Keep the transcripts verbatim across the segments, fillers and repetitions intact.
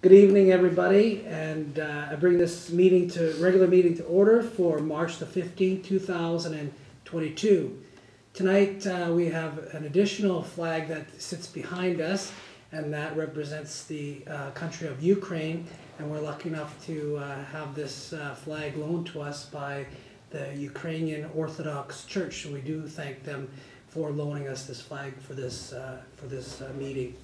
Good evening, everybody, and uh, I bring this meeting to regular meeting to order for March the fifteenth, two thousand twenty-two. Tonight uh, we have an additional flag that sits behind us, and that represents the uh, country of Ukraine. And we're lucky enough to uh, have this uh, flag loaned to us by the Ukrainian Orthodox Church. So we do thank them for loaning us this flag for this uh, for this uh, meeting.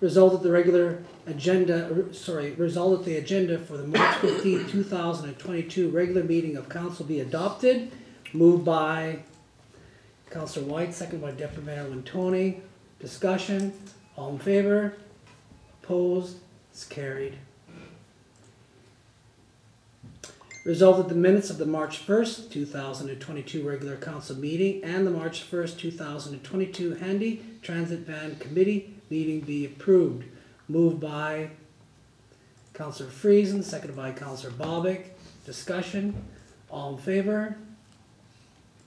Result that the regular agenda, sorry, result that the agenda for the March fifteenth, two thousand twenty-two regular meeting of council be adopted. Moved by Councillor White, second by Deputy Mayor Wintoniw. Discussion, all in favor? Opposed? It's carried. Result that the minutes of the March first, two thousand twenty-two regular council meeting and the March first, two thousand twenty-two Handy Transit Van Committee meeting be approved. Moved by Councillor Friesen, seconded by Councillor Bobick. Discussion, all in favor?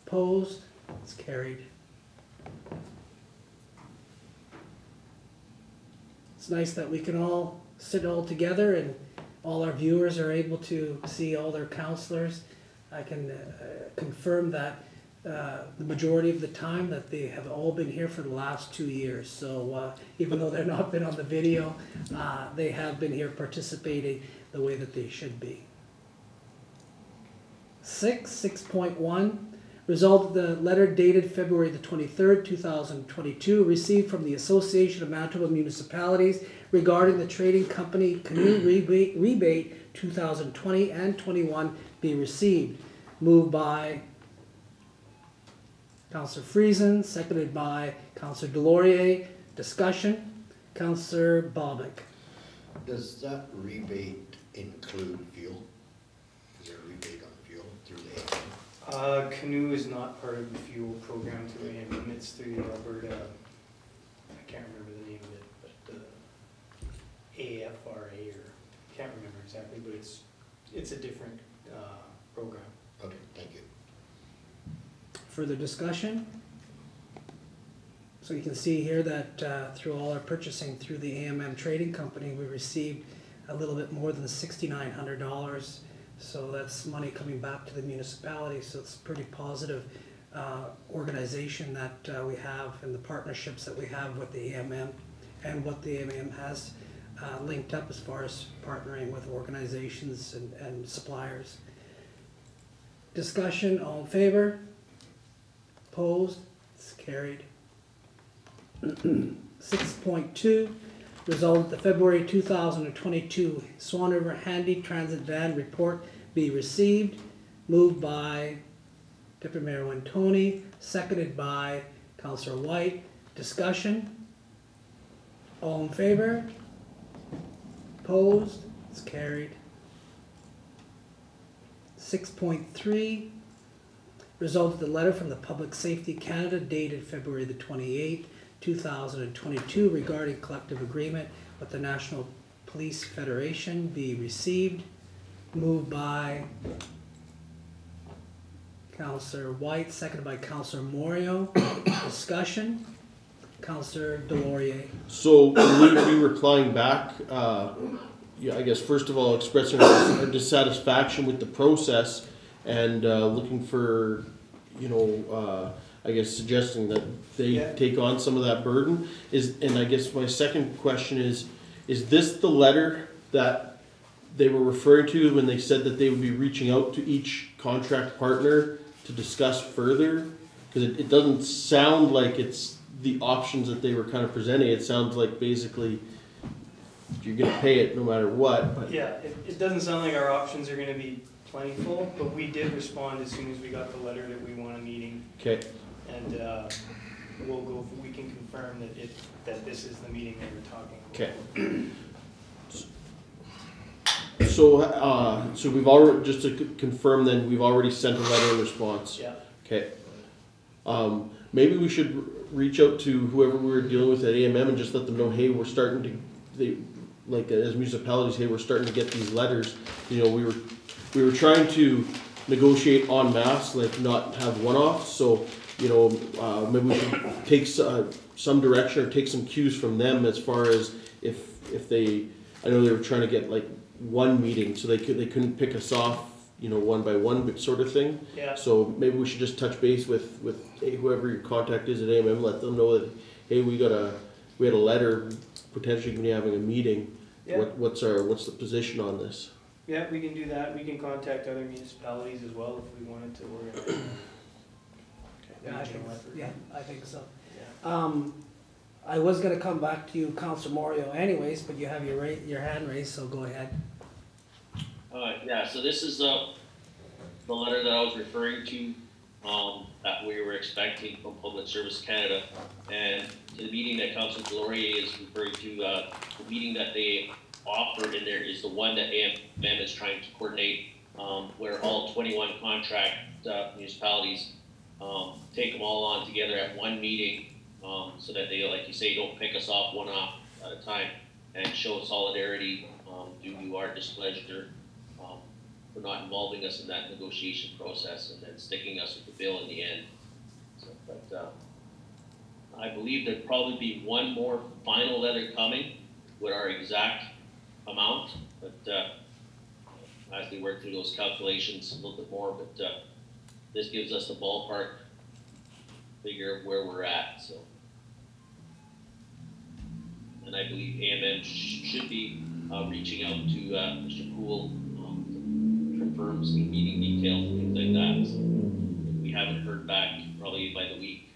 Opposed? It's carried. It's nice that we can all sit all together and all our viewers are able to see all their councillors. I can uh, confirm that uh, the majority of the time that they have all been here for the last two years. So uh, even though they're not been on the video, uh, they have been here participating the way that they should be. Six, six point one, result of the letter dated February the twenty-third, two thousand twenty-two, received from the Association of Manitoba Municipalities regarding the trading company canoe rebate, rebate two thousand twenty and twenty-one be received. Moved by Councillor Friesen, seconded by Councillor Delaurier. Discussion, Councillor Bobick. Does that rebate include fuel? Is there a rebate on fuel through the A M M? Uh, canoe is not part of the fuel program through A M M. It's through Alberta. I can't remember the name of it, but uh, A F R A or I can't remember exactly, but it's it's a different uh, program. Okay, thank you. Further discussion. So you can see here that uh, through all our purchasing through the A M M Trading Company, we received a little bit more than six thousand nine hundred dollars. So that's money coming back to the municipality. So it's a pretty positive uh, organization that uh, we have, and the partnerships that we have with the A M M and what the A M M has uh, linked up as far as partnering with organizations and, and suppliers. Discussion, all in favor? Opposed? It's carried. six point two. Resolved that the February two thousand twenty-two Swan River Handy Transit Van report be received. Moved by Deputy Mayor Wintoniw, seconded by Councillor White. Discussion. All in favor? Opposed? It's carried. six point three. Resolved that the letter from the Public Safety Canada dated February the twenty-eighth, two thousand twenty-two regarding collective agreement with the National Police Federation be received. Moved by Councillor White, seconded by Councillor Moriaux. Discussion, Councillor Delaurier. So we be replying back, uh, yeah, I guess first of all expressing our dissatisfaction with the process and uh, looking for, you know, uh, I guess suggesting that they yeah. take on some of that burden is, and I guess my second question is, is this the letter that they were referring to when they said that they would be reaching out to each contract partner to discuss further? Because it, it doesn't sound like it's the options that they were kind of presenting. It sounds like basically you're going to pay it no matter what. But yeah, it, it doesn't sound like our options are going to be plentiful, but we did respond as soon as we got the letter that we want a meeting. Okay. And uh, we'll go. We can confirm that it that this is the meeting that we're talking about. Okay. So, uh, so we've already just to confirm. Then we've already sent a letter in response. Yeah. Okay. Um, maybe we should reach out to whoever we were dealing with at A M M and just let them know, hey, we're starting to, they, like as municipalities, hey, we're starting to get these letters. You know, we were we were trying to negotiate en masse, like not have one-offs. So you know, uh, maybe we can take uh, some direction or take some cues from them as far as if if they, I know they were trying to get like one meeting, so they could they couldn't pick us off, you know, one by one, but sort of thing. Yeah. So maybe we should just touch base with with hey, whoever your contact is at A M M, let them know that hey, we got a we had a letter potentially going to be having a meeting. Yeah. What what's our what's the position on this? Yeah, we can do that. We can contact other municipalities as well if we wanted to. Or Yeah, I think, yeah, I think so. Yeah. Um, I was going to come back to you, Councillor Moriaux, anyways, but you have your ra your hand raised, so go ahead. Uh, yeah, so this is the the letter that I was referring to um, that we were expecting from Public Service Canada, and to the meeting that Councillor Delaurier is referring to, uh, the meeting that they offered in there is the one that A M M is trying to coordinate, um, where all twenty-one contract uh, municipalities. Um, take them all on together at one meeting, um, so that they, like you say, don't pick us off one off at a time, and show solidarity um, due to our displeasure um, for not involving us in that negotiation process and then sticking us with the bill in the end. So, but uh, I believe there'd probably be one more final letter coming with our exact amount, but uh, as we work through those calculations a little bit more, but. Uh, This gives us the ballpark figure of where we're at. So, and I believe A M M sh should be uh, reaching out to uh, Mister Poole um, to confirm some meeting details and things like that. So if we haven't heard back probably by the week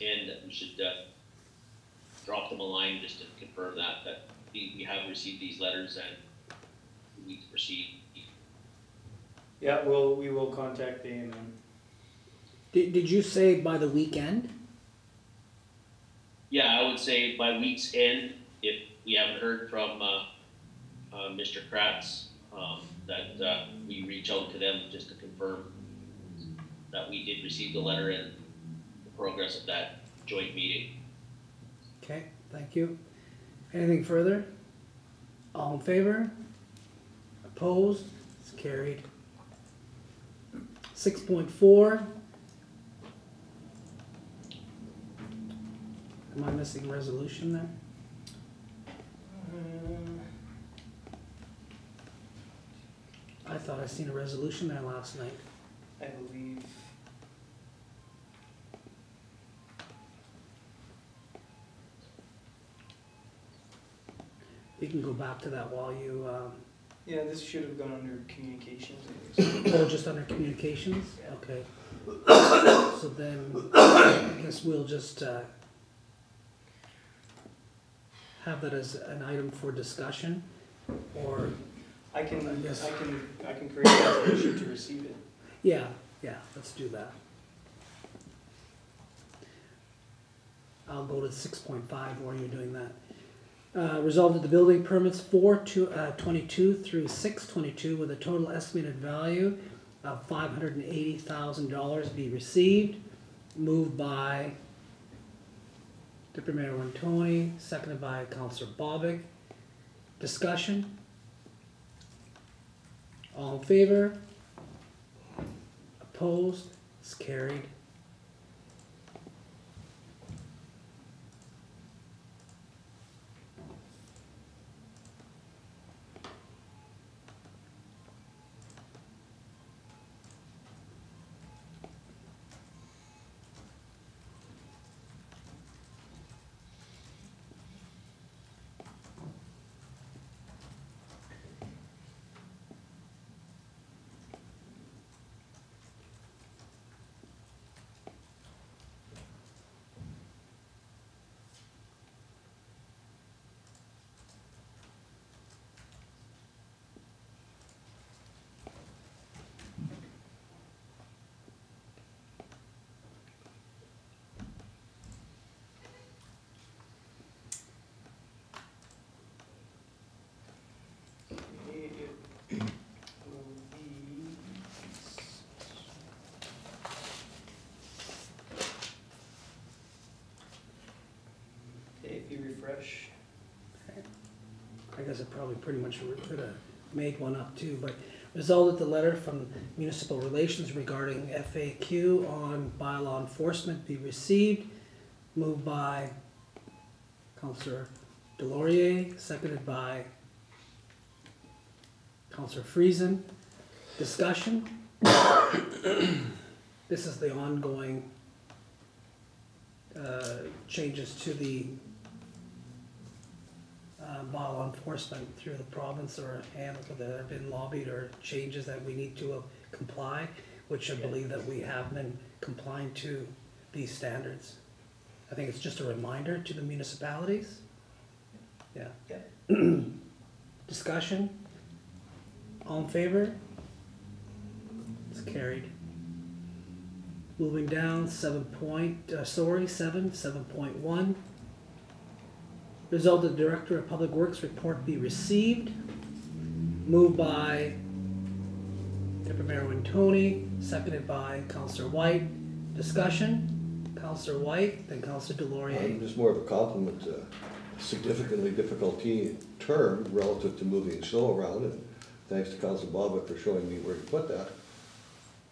end, we should uh, drop them a line just to confirm that that we have received these letters and we need to proceed. Yeah, we'll we will contact A M M. Did, did you say by the weekend? Yeah, I would say by week's end, if we haven't heard from uh, uh, Mister Kratz, um, that uh, we reach out to them just to confirm that we did receive the letter and the progress of that joint meeting. Okay, thank you. Anything further? All in favor? Opposed? It's carried. six point four. Am I missing resolution there? Uh, I thought I seen a resolution there last night. I believe. You can go back to that while you. Um, Yeah, this should have gone under communications. Oh, just under communications? Yeah. Okay. So then, I guess we'll just uh, have that as an item for discussion, or... I can, I guess, I can, I can create a resolution to receive it. Yeah, yeah, let's do that. I'll go to six point five while you're doing that. Uh, resolved that the building permits four twenty-two through six twenty-two with a total estimated value of five hundred eighty thousand dollars be received. Moved by Deputy Mayor Wintoniw, seconded by Councillor Bobick. Discussion? All in favor? Opposed? It's carried. Refresh. Okay. I guess I probably pretty much could have made one up too, but Resolved that the letter from Municipal Relations regarding F A Q on bylaw enforcement be received. Moved by Councillor Delaurier, seconded by Councillor Friesen. Discussion. This is the ongoing uh, changes to the Uh, bylaw enforcement through the province or and that have been lobbied or changes that we need to uh, comply, which I believe that we have been complying to these standards. I think it's just a reminder to the municipalities. Yeah. Yeah. Discussion? All in favor? It's carried. Moving down, seven point, uh, sorry, seven, seven point one. Resolved that the Director of Public Works report be received. Moved by Deputy Mayor Wintoniw, seconded by Councillor White. Discussion, Councillor White, then Councillor Delaurier. Um, just more of a compliment, uh, significantly difficult term relative to moving snow around, and thanks to Councillor Bobick for showing me where to put that.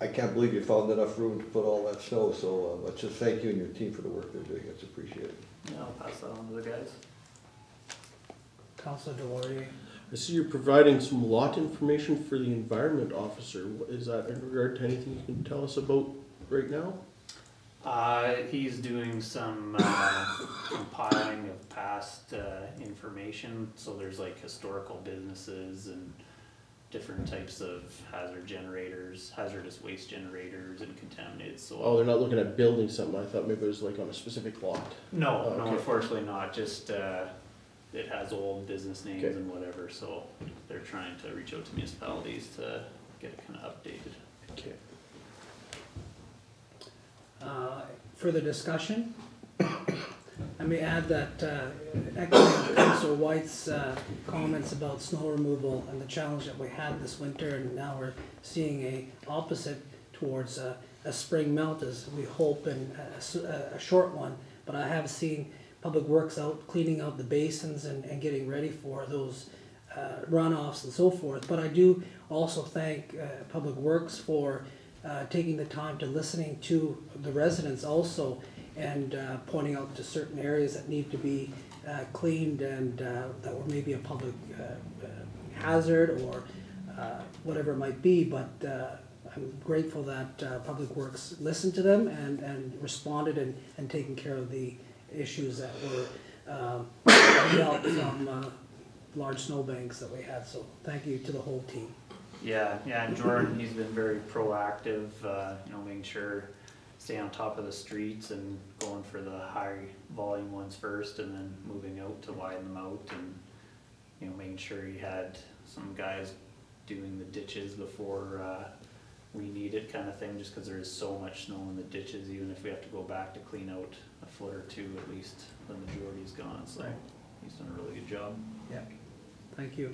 I can't believe you found enough room to put all that snow, so uh, let's just thank you and your team for the work they're doing. It's appreciated. Yeah, I'll pass that on to the guys. Councillor Delaurier. I see you're providing some lot information for the environment officer. Is that in regard to anything you can tell us about right now? Uh, he's doing some uh, compiling of past uh, information. So there's like historical businesses and different types of hazard generators, hazardous waste generators, and contaminated soil. Oh, they're not looking at building something. I thought maybe it was like on a specific lot. No, oh, no, okay. Unfortunately not. Just uh, it has old business names, okay, and whatever, so they're trying to reach out to municipalities to get it kind of updated. Okay. Uh, further discussion? I may add that uh, echoing Councillor White's uh, comments about snow removal and the challenge that we had this winter, and now we're seeing a opposite towards uh, a spring melt, as we hope, and a, a short one. But I have seen Public Works out cleaning out the basins and, and getting ready for those uh, runoffs and so forth. But I do also thank uh, Public Works for uh, taking the time to listening to the residents also, and uh, pointing out to certain areas that need to be uh, cleaned and uh, that were maybe a public uh, uh, hazard or uh, whatever it might be. But uh, I'm grateful that uh, Public Works listened to them and, and responded and, and taking care of the issues that were um, dealt from uh, large snowbanks that we had. So thank you to the whole team. Yeah, yeah, and Jordan, he's been very proactive, uh, you know, making sure stay on top of the streets and going for the high volume ones first, and then moving out to widen them out, and you know, making sure he had some guys doing the ditches before uh, we need it, kind of thing, just because there is so much snow in the ditches. Even if we have to go back to clean out a foot or two, at least the majority is gone. So he's done a really good job. Yeah, thank you,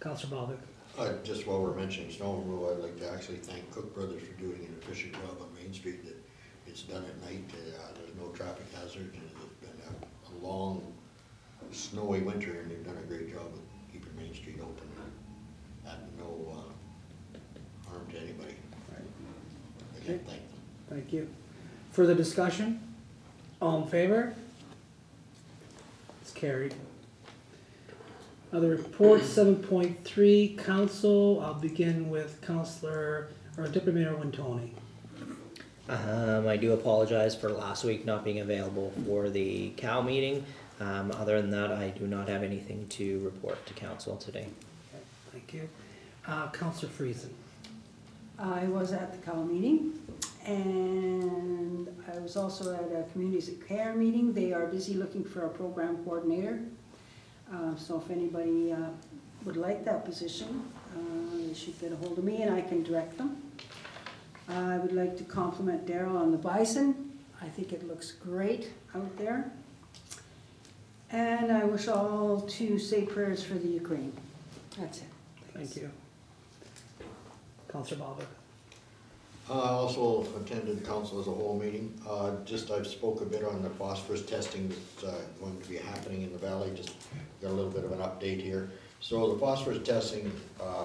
Councillor Bobick. Uh, just while we're mentioning snow removal, I'd like to actually thank Cook Brothers for doing an efficient job on Main Street. That it's done at night, uh, there's no traffic hazards, and it's been a, a long, snowy winter, and they've done a great job of keeping Main Street open and at no uh, harm to anybody. Right. Again, okay. Thank you. Thank you. Further discussion? All in favor? It's carried. Other reports, seven point three, Council. I'll begin with Councillor, or Deputy Mayor Wintoniw. Um, I do apologize for last week not being available for the C O W meeting. Um, other than that, I do not have anything to report to Council today. Okay, thank you. Uh, Councillor Friesen. I was at the C O W meeting, and I was also at a Communities of Care meeting. They are busy looking for a program coordinator. Uh, so if anybody uh, would like that position, uh, they should get a hold of me and I can direct them. Uh, I would like to compliment Darryl on the bison. I think it looks great out there. And I wish all to say prayers for the Ukraine. That's it. Thanks. Thank you. Councillor Bobick. Uh, I also attended the council as a whole meeting. Uh, just I've spoke a bit on the phosphorus testing that's uh, going to be happening in the valley. Just got a little bit of an update here. So the phosphorus testing uh,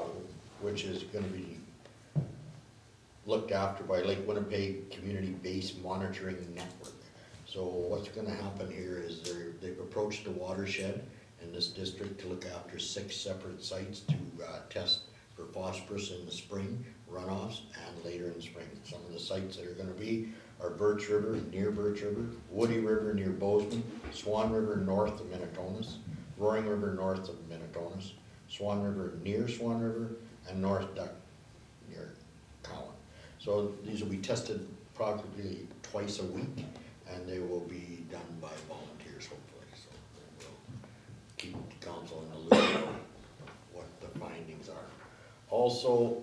which is going to be looked after by Lake Winnipeg community-based monitoring network. So what's going to happen here is they've approached the watershed in this district to look after six separate sites to uh, test for phosphorus in the spring runoffs and later in the spring. Some of the sites that are going to be are Birch River, near Birch River, Woody River near Bozeman, Swan River north of Minitonas, Roaring River north of Minitonas, Swan River near Swan River, and North Duck near Cowan. So these will be tested probably twice a week, and they will be done by volunteers, hopefully. So we'll keep the council in the loop of what the findings are. Also,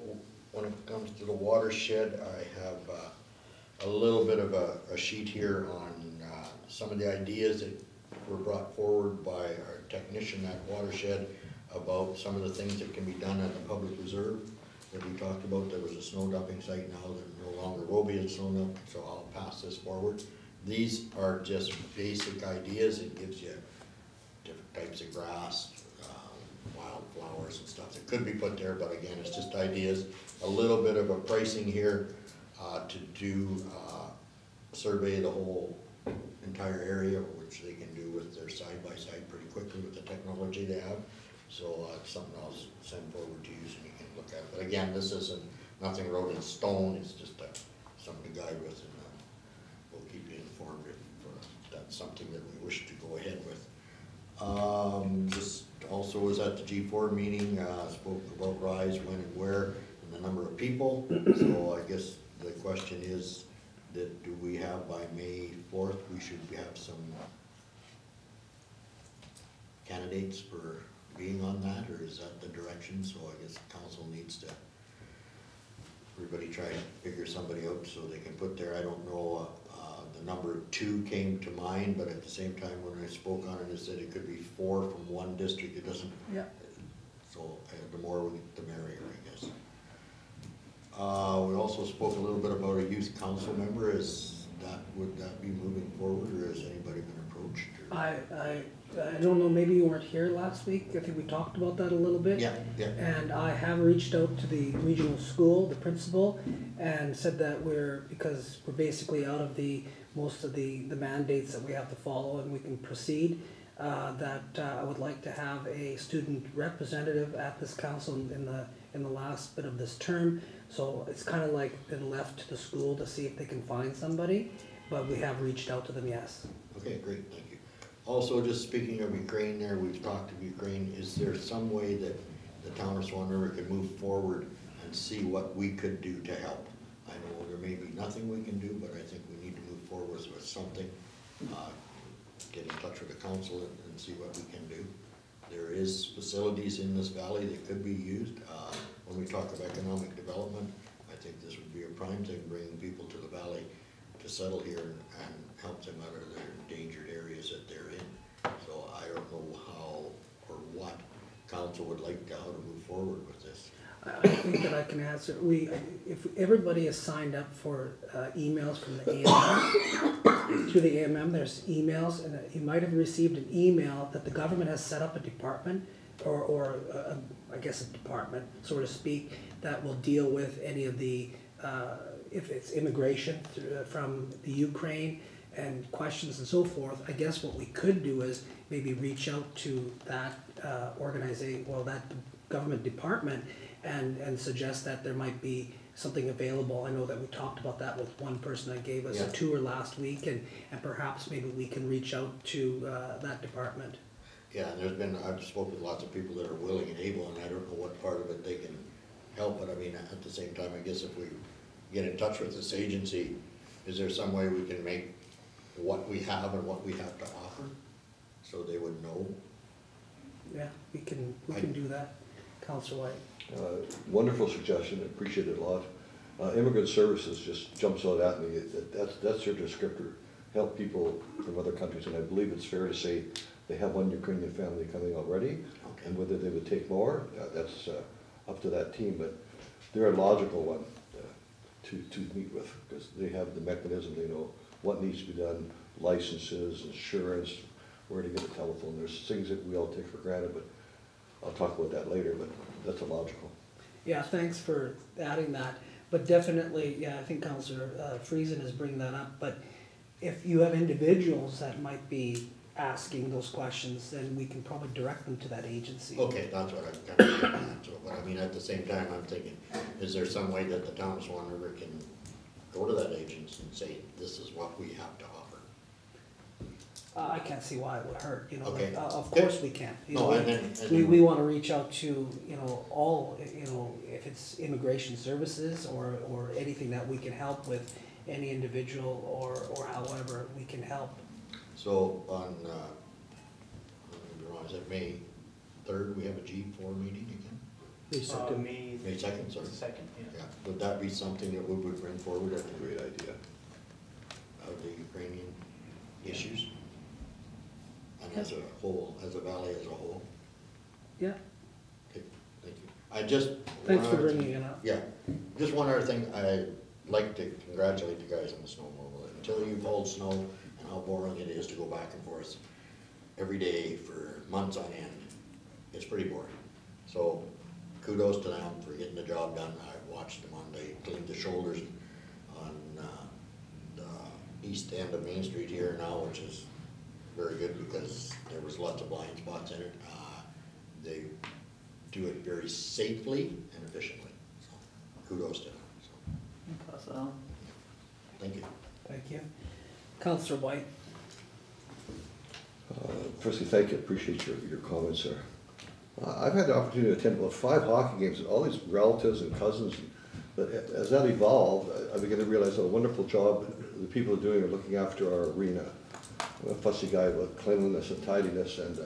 when it comes to the watershed, I have uh, a little bit of a, a sheet here on uh, some of the ideas that were brought forward by our technician at Watershed about some of the things that can be done at the public reserve that we talked about. There was a snow dumping site now that no longer will be a snow dump, so I'll pass this forward. These are just basic ideas. It gives you different types of grass, um, wildflowers and stuff that could be put there, but again, it's just ideas. A little bit of a pricing here uh, to do uh, survey the whole entire area, which they can do with their side-by-side pretty quickly with the technology they have. So uh, something I'll send forward to you so you can look at it. But again, this isn't nothing wrote in stone. It's just a, something to guide with, and uh, we'll keep you informed if uh, that's something that we wish to go ahead with. Um, this also was at the G four meeting. Uh, spoke about rise, when and where, and the number of people. So I guess the question is that do we have by May fourth? We should have some candidates for being on that, or is that the direction? So I guess the council needs to, everybody try to figure somebody out so they can put there. I don't know, uh, uh, the number two came to mind, but at the same time when I spoke on it, I said it could be four from one district. It doesn't, yeah. So uh, the more the merrier, I guess. Uh, we also spoke a little bit about a youth council member. Is that, would that be moving forward, or has anybody been approached? Or? I, I I don't know, maybe you weren't here last week. I think we talked about that a little bit. Yeah, yeah. And I have reached out to the regional school, the principal, and said that we're, because we're basically out of the, most of the, the mandates that we have to follow and we can proceed, uh, that uh, I would like to have a student representative at this council in the, in the last bit of this term. So it's kind of like been left to the school to see if they can find somebody, but we have reached out to them, yes. Okay, great, thank you. Also, just speaking of Ukraine there, we've talked of Ukraine. Is there some way that the town of Swan River could move forward and see what we could do to help? I know there may be nothing we can do, but I think we need to move forward with something. Uh, get in touch with the council and, and see what we can do. There is facilities in this valley that could be used. Uh, when we talk of economic development, I think this would be a prime thing, bringing people to the valley to settle here and, and help them out of their endangered areas that they're in. So I don't know how or what council would like to, how to move forward with this. I think that I can answer. We, if everybody is signed up for uh, emails from the A M M, through the A M M, there's emails, and you might have received an email that the government has set up a department, or, or a, I guess a department, so to speak, that will deal with any of the, uh, if it's immigration through, uh, from the Ukraine, and questions and so forth. I guess what we could do is maybe reach out to that uh, organization, well, that government department, and, and suggest that there might be something available. I know that we talked about that with one person that gave us yeah. a tour last week, and, and perhaps maybe we can reach out to uh, that department. Yeah, and there's been, I've spoken with lots of people that are willing and able, and I don't know what part of it they can help, but I mean, at the same time, I guess if we get in touch with this agency, is there some way we can make what we have and what we have to offer, so they would know? Yeah, we can we I, can do that, Councillor White. Uh, wonderful suggestion. I appreciate it a lot. Uh, Immigrant Services just jumps out at me. It, it, that's that's their descriptor. Help people from other countries, and I believe it's fair to say they have one Ukrainian family coming already, okay. And whether they would take more, uh, that's uh, up to that team. But they're a logical one uh, to to meet with, because they have the mechanism. They know what needs to be done, licenses, insurance, where to get a telephone. There's things that we all take for granted, but I'll talk about that later, but that's illogical. Yeah, thanks for adding that. But definitely, yeah, I think Councillor uh, Friesen is bringing that up. But if you have individuals that might be asking those questions, then we can probably direct them to that agency. Okay, that's what I'm kind of thinking. So, but I mean, at the same time, I'm thinking, is there some way that the town of Swan River can go to that agency and say, this is what we have to offer? Uh, I can't see why it would hurt, you know. Okay. Like, uh, of course we can. You no, know, and then, and we then, we want to reach out to, you know, all, you know, if it's immigration services or, or anything that we can help with, any individual or, or however we can help. So on, uh, I don't know, is it May third, we have a G four meeting again? May second. Uh, May, May second, sorry. May second, yeah. Yeah. Would that be something that we would bring forward as a great idea of the Ukrainian yeah. issues? And yeah. as a whole, as a valley as a whole? Yeah. Okay, thank you. I just... Thanks for bringing thing, it up. Yeah. Just one other thing, I'd like to congratulate you guys on the snowmobile. Until you hauled snow, how boring it is to go back and forth every day for months on end. It's pretty boring. So kudos to them for getting the job done. I watched them on, they cleaned the shoulders on uh, the east end of Main Street here now, which is very good because there was lots of blind spots in it. Uh, they do it very safely and efficiently. So kudos to them. So. Awesome. Thank you. Thank you. Councillor White. Uh, firstly, thank you. Appreciate your, your comments, sir. Uh, I've had the opportunity to attend about five hockey games with all these relatives and cousins. But as that evolved, I, I began to realize what a wonderful job the people are doing are looking after our arena. I'm a fussy guy about cleanliness and tidiness and uh,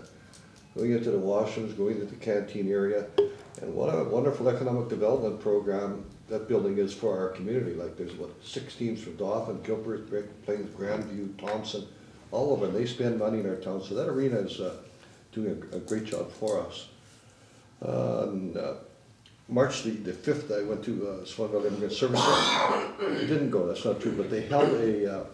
going into the washrooms, going into the canteen area. And what a wonderful economic development program that building is for our community. Like there's what, six teams from Dauphin, Gilbert, Brick, Plains, Grandview, Thompson, all of them. They spend money in our town. So that arena is uh, doing a, a great job for us. Uh, on uh, March the, the fifth, I went to uh, Swanville Immigrant Services. I didn't go, that's not true, but they held a, uh,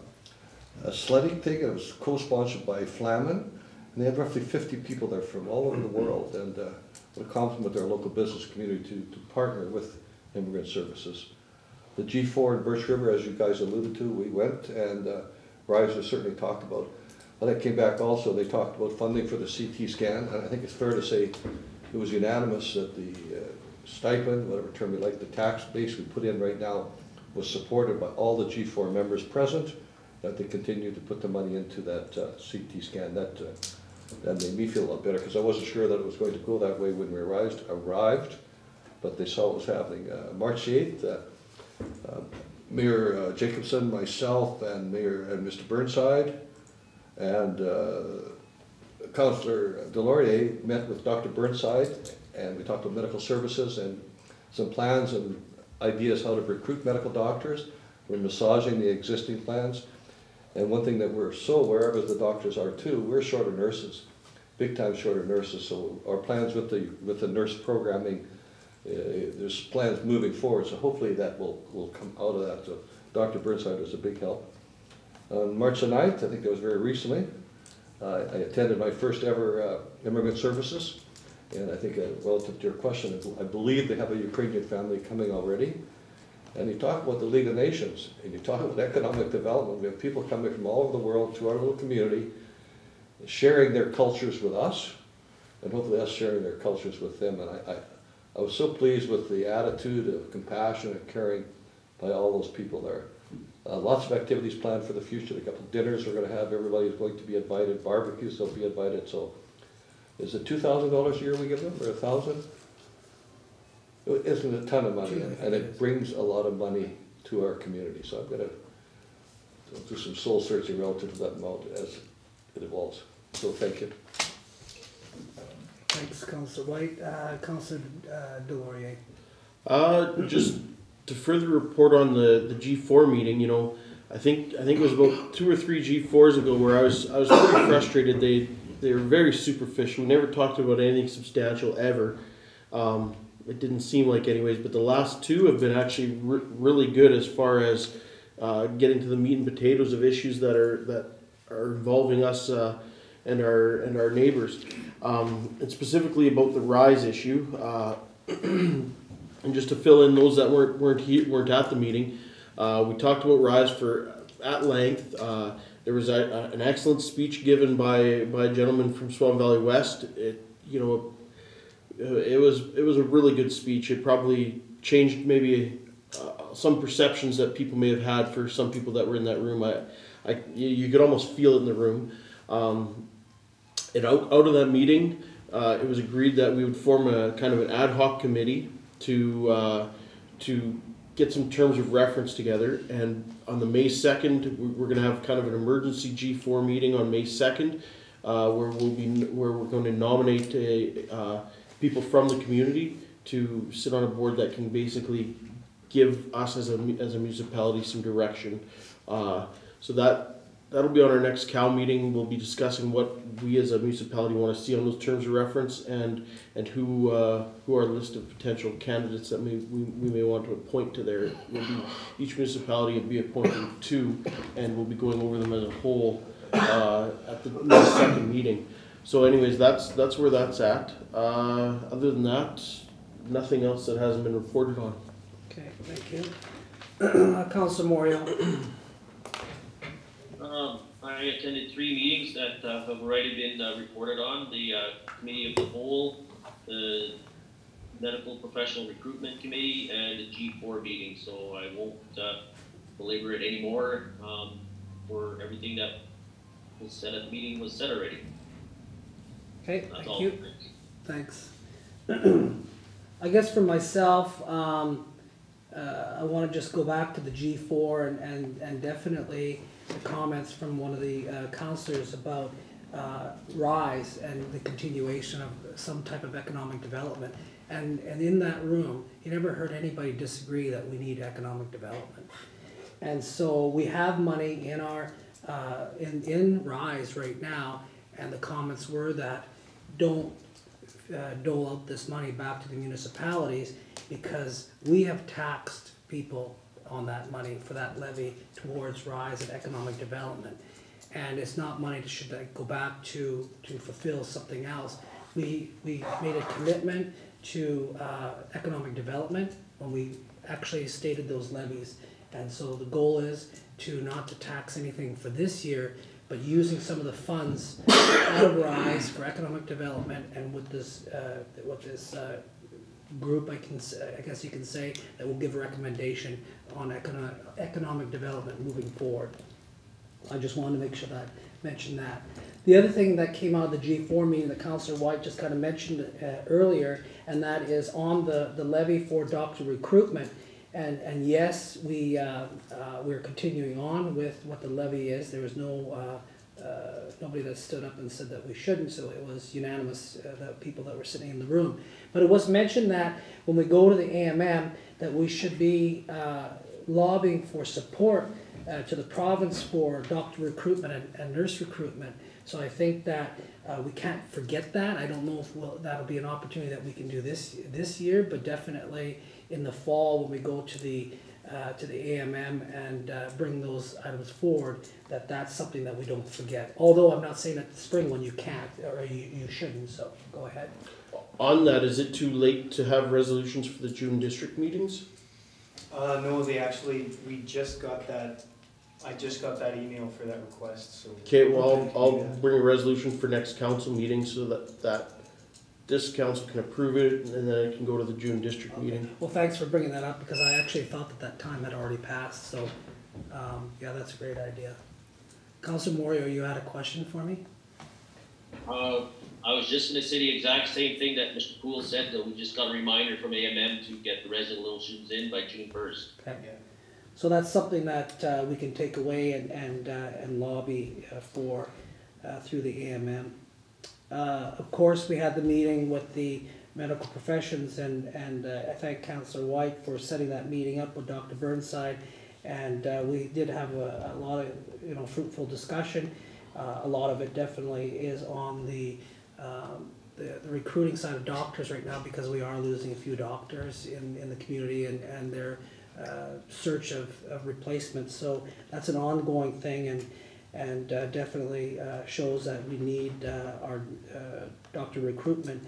a sledding thing. It was co-sponsored by Flamin. And they had roughly fifty people there from all over the world. And uh, what a compliment their local business community to, to partner with Immigrant Services. The G four in Birch River, as you guys alluded to, we went, and uh, Riser certainly talked about. When I came back also, they talked about funding for the C T scan, and I think it's fair to say it was unanimous that the uh, stipend, whatever term you like, the tax base we put in right now was supported by all the G four members present, that they continue to put the money into that uh, C T scan. That, uh, that made me feel a lot better, because I wasn't sure that it was going to go that way when we arrived. arrived But they saw what was happening. Uh, March eighth, uh, uh, Mayor uh, Jacobson, myself, and Mayor and Mister Burnside, and uh, Councillor Delaurier met with Doctor Burnside, and we talked about medical services and some plans and ideas how to recruit medical doctors. We're massaging the existing plans, and one thing that we're so aware of, as the doctors are too, we're short of nurses, big time short of nurses. So our plans with the with the nurse programming. Uh, there's plans moving forward, so hopefully that will, will come out of that. So Doctor Burnside was a big help. On March the ninth, I think that was very recently, uh, I attended my first ever uh, Immigrant Services, and I think uh, relative to your question, I believe they have a Ukrainian family coming already. And you talk about the League of Nations, and you talk about economic development. We have people coming from all over the world to our little community, sharing their cultures with us, and hopefully us sharing their cultures with them. And I, I I was so pleased with the attitude of compassion and caring by all those people there. Uh, lots of activities planned for the future. A couple of dinners we're going to have. Everybody's going to be invited. Barbecues, they'll be invited. So is it two thousand dollars a year we give them or one thousand dollars? It isn't a ton of money, and it brings a lot of money to our community. So I'm going to do some soul searching relative to that amount as it evolves. So thank you. Thanks, Councillor White. Uh, Councillor uh, Delaurier. Uh, just to further report on the, the G four meeting, you know, I think I think it was about two or three G fours ago where I was I was pretty frustrated. They they were very superficial. We never talked about anything substantial ever. Um, it didn't seem like, anyways. But the last two have been actually re really good as far as uh, getting to the meat and potatoes of issues that are that are involving us. Uh, And our and our neighbors, um, and specifically about the rise issue. Uh, And just to fill in those that weren't weren't he, weren't at the meeting, uh, we talked about RISE for at length. Uh, there was a, a, an excellent speech given by by a gentleman from Swan Valley West. It you know, it was it was a really good speech. It probably changed maybe uh, some perceptions that people may have had for some people that were in that room. I, I you could almost feel it in the room. Um, it out out of that meeting, uh, it was agreed that we would form a kind of an ad hoc committee to uh, to get some terms of reference together. And on the May second, we're going to have kind of an emergency G four meeting on May second, uh, where we'll be where we're going to nominate a, uh, people from the community to sit on a board that can basically give us as a as a municipality some direction. Uh, so that that'll be on our next C O W meeting. We'll be discussing what we as a municipality want to see on those terms of reference, and and who uh, who our list of potential candidates that may, we, we may want to appoint to there. It will be each municipality will be appointing two, and we'll be going over them as a whole uh, at the next second meeting. So anyways, that's that's where that's at. Uh, other than that, nothing else that hasn't been reported on. Okay, thank you. Councillor Moriaux. Um, I attended three meetings that uh, have already been uh, reported on. The uh, Committee of the Whole, the Medical Professional Recruitment Committee, and the G four meeting. So I won't uh, belabor it anymore. Um, for everything that was said at the meeting was said already. Okay, that's thank you. Thanks. I guess for myself, um, uh, I want to just go back to the G four and, and, and definitely the comments from one of the uh, councillors about uh, RISE and the continuation of some type of economic development. And, and in that room, you never heard anybody disagree that we need economic development. And so we have money in, our, uh, in, in RISE right now, and the comments were that don't uh, dole out this money back to the municipalities because we have taxed people on that money for that levy towards RISE and economic development. And it's not money that should like, go back to, to fulfill something else. We, we made a commitment to uh, economic development when we actually stated those levies. And so the goal is to not to tax anything for this year, but using some of the funds out of RISE for economic development, and with this, uh, with this uh, group, I can, I guess you can say, that will give a recommendation on economic economic development moving forward. I just wanted to make sure that I mentioned that. The other thing that came out of the G four meeting that Councillor White just kind of mentioned uh, earlier, and that is on the the levy for doctor recruitment. And, and yes, we, uh, uh, we're continuing on with what the levy is. There was no, uh, uh, nobody that stood up and said that we shouldn't, so it was unanimous, uh, the people that were sitting in the room. But it was mentioned that when we go to the A M M, that we should be uh, lobbying for support uh, to the province for doctor recruitment and, and nurse recruitment. So I think that uh, we can't forget that. I don't know if we'll, that'll be an opportunity that we can do this, this year, but definitely in the fall when we go to the uh, to the A M M and uh, bring those items forward, that that's something that we don't forget. Although I'm not saying that the spring one you can't or you, you shouldn't, so go ahead. On that, is it too late to have resolutions for the June district meetings? Uh, no, they actually, we just got that, I just got that email for that request. So okay, well I'll, I'll bring a resolution for next council meeting so that that this council can approve it, and then it can go to the June district okay. meeting. Well, thanks for bringing that up, because I actually thought that that time had already passed. So, um, yeah, that's a great idea. Councillor Moriaux, you had a question for me? Uh, I was just going to say the exact same thing that Mister Poole said, that we just got a reminder from A M M to get the resolutions in by June first. Okay. Yeah. So that's something that uh, we can take away and, and, uh, and lobby uh, for uh, through the A M M. Uh, of course, we had the meeting with the medical professions, and, and uh, I thank Councillor White for setting that meeting up with Doctor Burnside, and uh, we did have a, a lot of you know fruitful discussion. Uh, a lot of it definitely is on the, um, the the recruiting side of doctors right now, because we are losing a few doctors in, in the community and, and their uh, search of, of replacements. So that's an ongoing thing, and and uh, definitely uh, shows that we need uh, our uh, doctor recruitment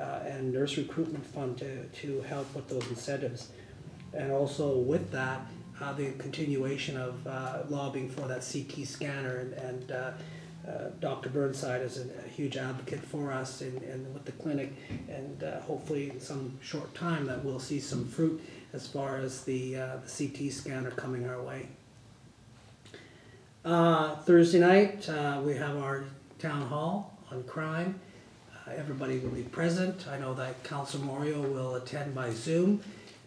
uh, and nurse recruitment fund to, to help with those incentives. And also with that, uh, the continuation of uh, lobbying for that C T scanner, and, and uh, uh, Doctor Burnside is a, a huge advocate for us in, in, with the clinic, and uh, hopefully in some short time that we'll see some fruit as far as the, uh, the C T scanner coming our way. Uh, Thursday night, uh, we have our town hall on crime. Uh, everybody will be present. I know that Councillor Moriaux will attend by Zoom,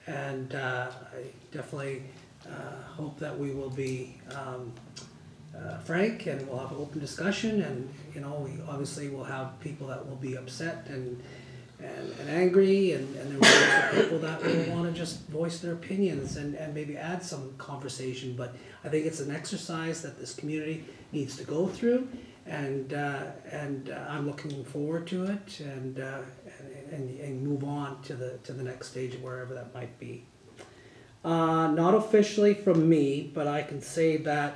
and uh, I definitely uh, hope that we will be um, uh, frank, and we'll have an open discussion, and you know, we obviously will have people that will be upset and and, and angry, and, and there will be people that will want to just voice their opinions and, and maybe add some conversation. But I think it's an exercise that this community needs to go through, and uh, and uh, I'm looking forward to it, and, uh, and and move on to the to the next stage, wherever that might be. Uh, not officially from me, but I can say that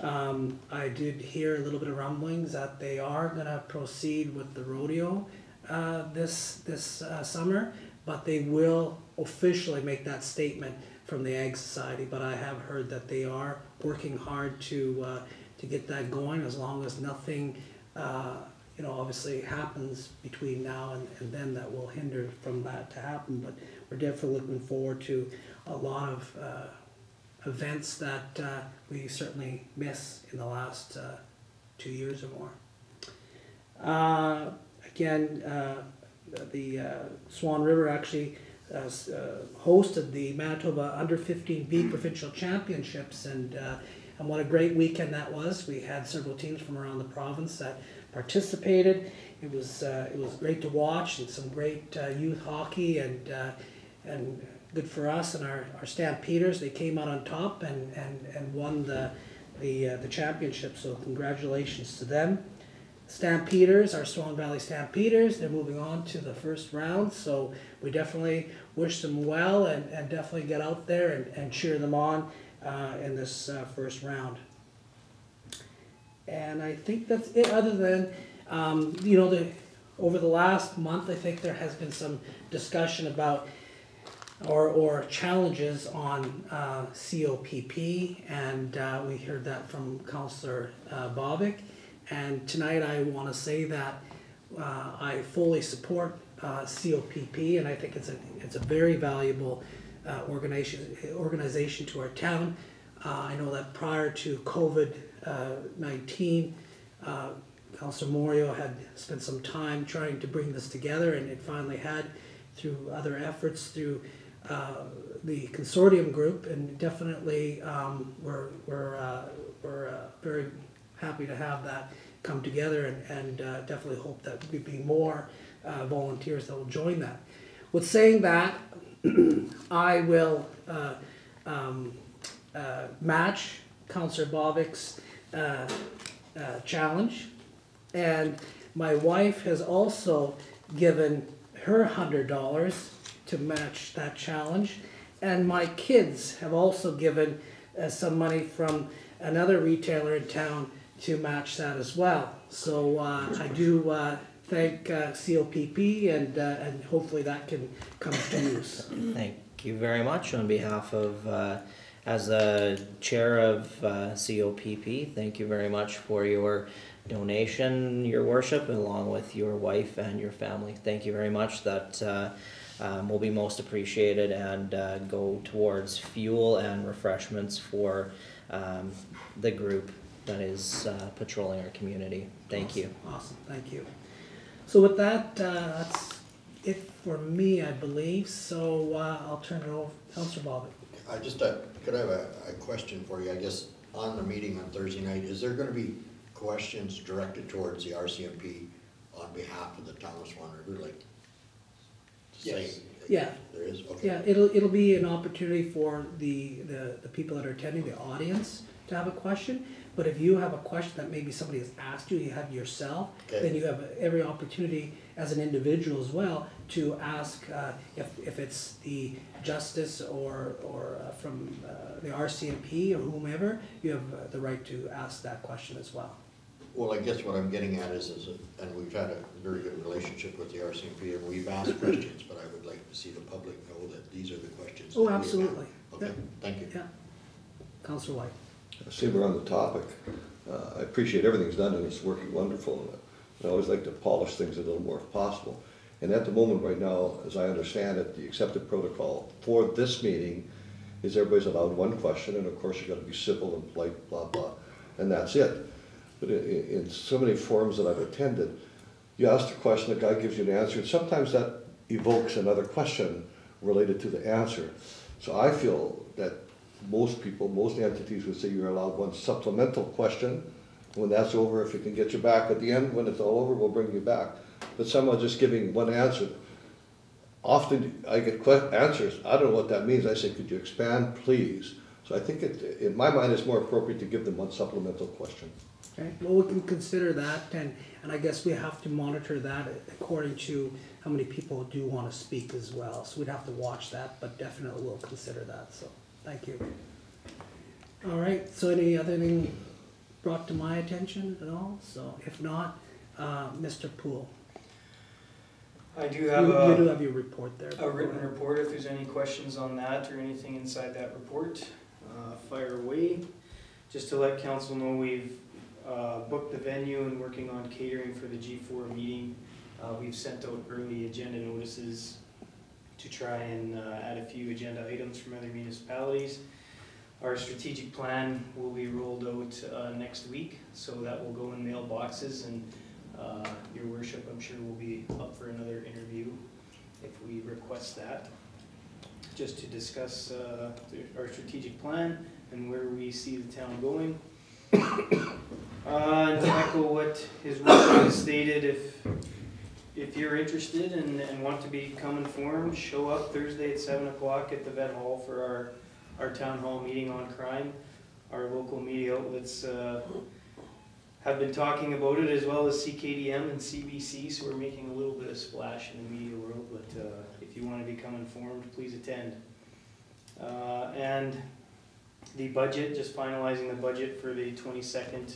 um, I did hear a little bit of rumblings that they are going to proceed with the rodeo uh, this this uh, summer, but they will officially make that statement from the Ag Society. But I have heard that they are working hard to uh, to get that going, as long as nothing, uh, you know, obviously happens between now and, and then that will hinder from that to happen. But we're definitely looking forward to a lot of uh, events that uh, we certainly miss in the last uh, two years or more. Uh, again, uh, the uh, Swan River actually Uh, uh, hosted the Manitoba under fifteen B Provincial Championships, and uh, and what a great weekend that was. We had several teams from around the province that participated. It was uh, it was great to watch, and some great uh, youth hockey, and uh, and good for us and our, our Stampeders. They came out on top and and and won the the uh, the championship. So congratulations to them. Stampeders, our Swan Valley Stampeders, they're moving on to the first round, so we definitely wish them well, and, and definitely get out there and, and cheer them on uh, in this uh, first round. And I think that's it, other than, um, you know, the, over the last month, I think there has been some discussion about Or, or challenges on uh, C O P P, and uh, we heard that from Councillor uh, Bobick. And tonight I want to say that uh, I fully support uh, C O P P, and I think it's a, it's a very valuable uh, organization, organization to our town. Uh, I know that prior to COVID nineteen, uh, uh, Councillor Moriaux had spent some time trying to bring this together, and it finally had, through other efforts, through uh, the consortium group, and definitely um, we're, we're, uh, we're uh, very happy to have that come together, and, and uh, definitely hope that we'd be more uh, volunteers that will join that. With saying that, I will uh, um, uh, match Councillor Bobick's uh, uh, challenge, and my wife has also given her one hundred dollars to match that challenge, and my kids have also given uh, some money from another retailer in town to match that as well. So uh, I do uh, thank uh, C O P P, and, uh, and hopefully that can come to use. Thank you very much on behalf of, uh, as the chair of uh, C O P P, thank you very much for your donation, your worship, along with your wife and your family. Thank you very much. That uh, um, will be most appreciated, and uh, go towards fuel and refreshments for um, the group that is uh, patrolling our community. Thank awesome. you. Awesome, thank you. So with that, uh, that's it for me, I believe. So uh, I'll turn it over to Councillor Bobick. I just uh, could I have a, a question for you, I guess, on the meeting on Thursday night. Is there going to be questions directed towards the R C M P on behalf of the town of Swan River? Like, yes. Yeah. There is? Okay. Yeah, it'll, it'll be an opportunity for the, the, the people that are attending, the audience, to have a question. But if you have a question that maybe somebody has asked you, you have yourself, okay, then you have every opportunity as an individual as well to ask uh, if, if it's the justice or, or uh, from uh, the R C M P or whomever, you have uh, the right to ask that question as well. Well, I guess what I'm getting at is, is a, and we've had a very good relationship with the R C M P, and we've asked questions, but I would like to see the public know that these are the questions. Oh, absolutely. Okay, yeah. Thank you. Yeah. Councillor White. I see we're on the topic. Uh, I appreciate everything's done, and it's working wonderful. And I always like to polish things a little more if possible. And at the moment right now, as I understand it, the accepted protocol for this meeting is everybody's allowed one question, and of course you've got to be civil and polite, blah, blah, and that's it. But in so many forums that I've attended, you ask the question, the guy gives you an answer, and sometimes that evokes another question related to the answer. So I feel that most people, most entities would say you're allowed one supplemental question. When that's over, if we can get you back at the end, when it's all over, we'll bring you back. But somehow just giving one answer. Often I get answers, I don't know what that means. I say, could you expand, please? So I think it, in my mind, it's more appropriate to give them one supplemental question. Okay. Well, we can consider that, and, and I guess we have to monitor that according to how many people do want to speak as well. So we'd have to watch that, but definitely we'll consider that. So thank you. All right. So any other thing brought to my attention at all? So if not, uh, Mister Poole. I do have you, a, you do have your report there. A written report if there's any questions on that or anything inside that report. Uh, fire away. Just to let council know, we've Uh, booked the venue and working on catering for the G four meeting. Uh, we've sent out early agenda notices to try and uh, add a few agenda items from other municipalities. Our strategic plan will be rolled out uh, next week, so that will go in mailboxes, and uh, your worship, I'm sure, will be up for another interview if we request that, just to discuss uh, our strategic plan and where we see the town going. Uh, and to echo what his worship has stated, if if you're interested and, and want to become informed, show up Thursday at seven o'clock at the Vet Hall for our, our town hall meeting on crime. Our local media outlets uh, have been talking about it, as well as C K D M and C B C, so we're making a little bit of splash in the media world, but uh, if you want to become informed, please attend. Uh, and the budget, just finalizing the budget for the twenty-second,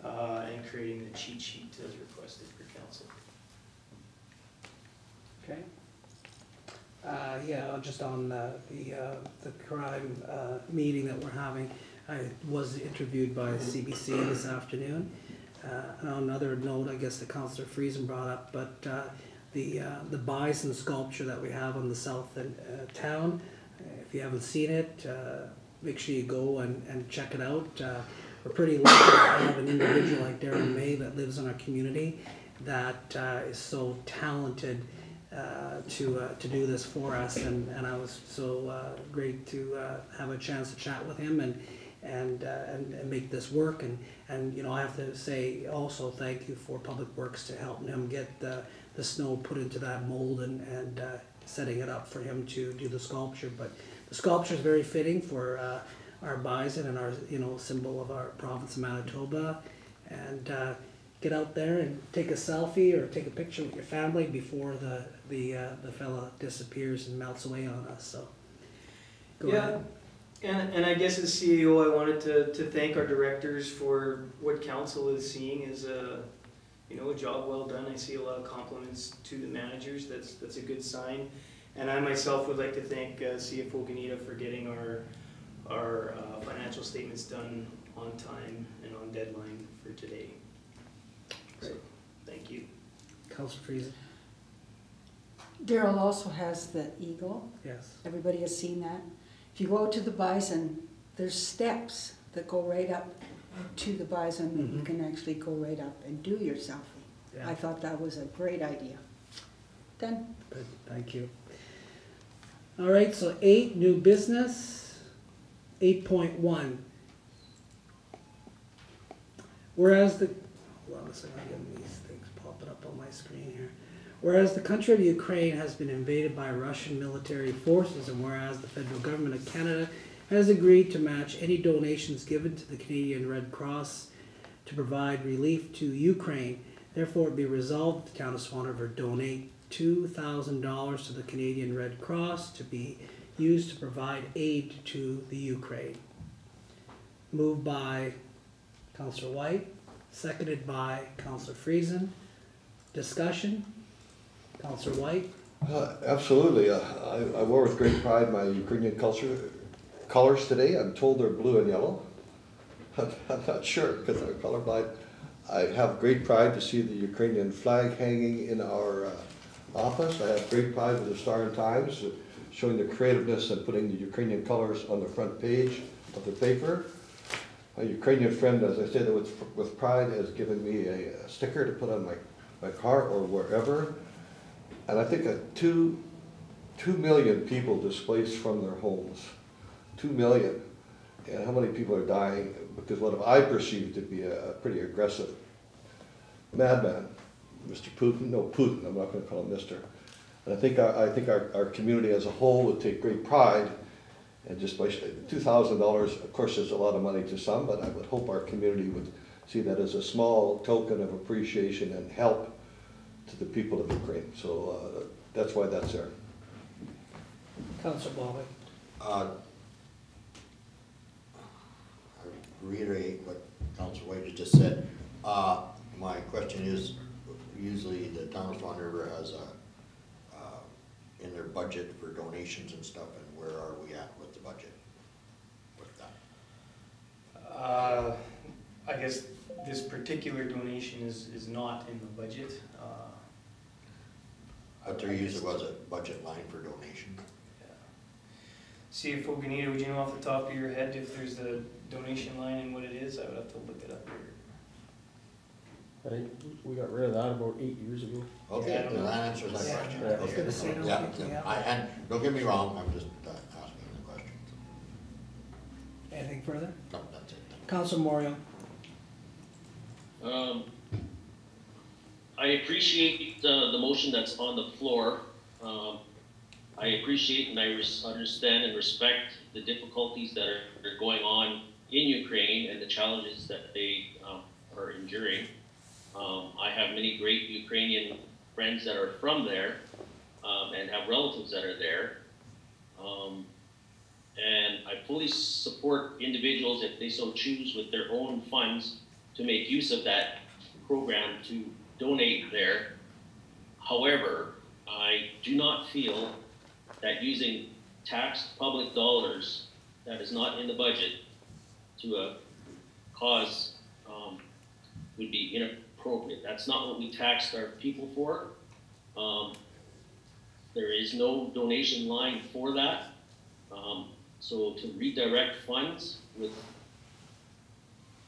Uh, and creating the cheat sheet as requested for council. Okay. Uh, yeah, just on uh, the uh, the crime uh, meeting that we're having, I was interviewed by C B C this afternoon. Uh, and on another note, I guess the Councillor Friesen brought up, but uh, the uh, the bison sculpture that we have on the south end, uh, town. If you haven't seen it, uh, make sure you go and, and check it out. Uh, We're pretty lucky to have an individual like Darren May that lives in our community that uh, is so talented uh, to uh, to do this for us, and, and I was so uh, great to uh, have a chance to chat with him and and, uh, and and make this work, and and you know I have to say also thank you for Public Works to helping him get the, the snow put into that mold and and uh, setting it up for him to do the sculpture. But the sculpture is very fitting for Uh, our bison and our, you know, symbol of our province of Manitoba, and uh, get out there and take a selfie or take a picture with your family before the the uh, the fella disappears and melts away on us. So, go yeah, ahead. and and I guess as C A O, I wanted to to thank our directors for what council is seeing as a, you know, a job well done. I see a lot of compliments to the managers. That's that's a good sign, and I myself would like to thank uh, C F O Ganita for getting our. our uh, financial statements done on time and on deadline for today. Great. So, thank you. Councillor Friesen. Daryl also has the eagle. Yes. Everybody has seen that. If you go out to the bison, there's steps that go right up to the bison. Mm-hmm. You can actually go right up and do your selfie. Yeah. I thought that was a great idea. Done. Good, thank you. All right, so eight, new business. eight point one. Whereas the hold on a second, I'm getting these things popping up on my screen here. Whereas the country of Ukraine has been invaded by Russian military forces, and whereas the federal government of Canada has agreed to match any donations given to the Canadian Red Cross to provide relief to Ukraine, therefore it be resolved that the Town of Swan River donate two thousand dollars to the Canadian Red Cross to be used to provide aid to the Ukraine. Moved by Councillor White, seconded by Councillor Friesen. Discussion? Councillor White? Uh, absolutely. Uh, I, I wore with great pride my Ukrainian culture colors today. I'm told they're blue and yellow. I'm, I'm not sure because I'm colorblind. I have great pride to see the Ukrainian flag hanging in our uh, office. I have great pride with the Star and Times showing the creativeness and putting the Ukrainian colors on the front page of the paper. A Ukrainian friend, as I said, with, with pride has given me a, a sticker to put on my, my car or wherever. And I think that two, two million people displaced from their homes. Two million. And how many people are dying because what I perceive to be a pretty aggressive madman, Mister Putin, no Putin, I'm not going to call him Mister. And I think our, I think our, our community as a whole would take great pride and just two thousand dollars, of course there's a lot of money to some, but I would hope our community would see that as a small token of appreciation and help to the people of Ukraine. So uh, that's why that's there. Councillor Bobick. Uh, reiterate what Councillor White has just said. Uh, my question is, usually the town of Swan River has a, uh, in their budget for donations and stuff, and where are we at with the budget with that? Uh, I guess this particular donation is, is not in the budget. Uh, but there usually was a budget line for donation. C F O Ganita, would you know off the top of your head if there's the donation line and what it is? I would have to look it up here. I think we got rid of that about eight years ago. Okay, yeah, that answers that yeah. question. Yeah. I was okay. gonna say, don't, yeah. Yeah. I, and don't get me wrong, I'm just uh, asking the question. Anything further? No, that's it. Councillor Moriaux. Um, I appreciate uh, the motion that's on the floor. Um, I appreciate and I understand and respect the difficulties that are, are going on in Ukraine and the challenges that they um, are enduring. Um, I have many great Ukrainian friends that are from there um, and have relatives that are there. Um, and I fully support individuals if they so choose with their own funds to make use of that program to donate there. However, I do not feel that using taxed public dollars that is not in the budget to a cause um, would be inappropriate. That's not what we taxed our people for. Um, there is no donation line for that. Um, so to redirect funds with,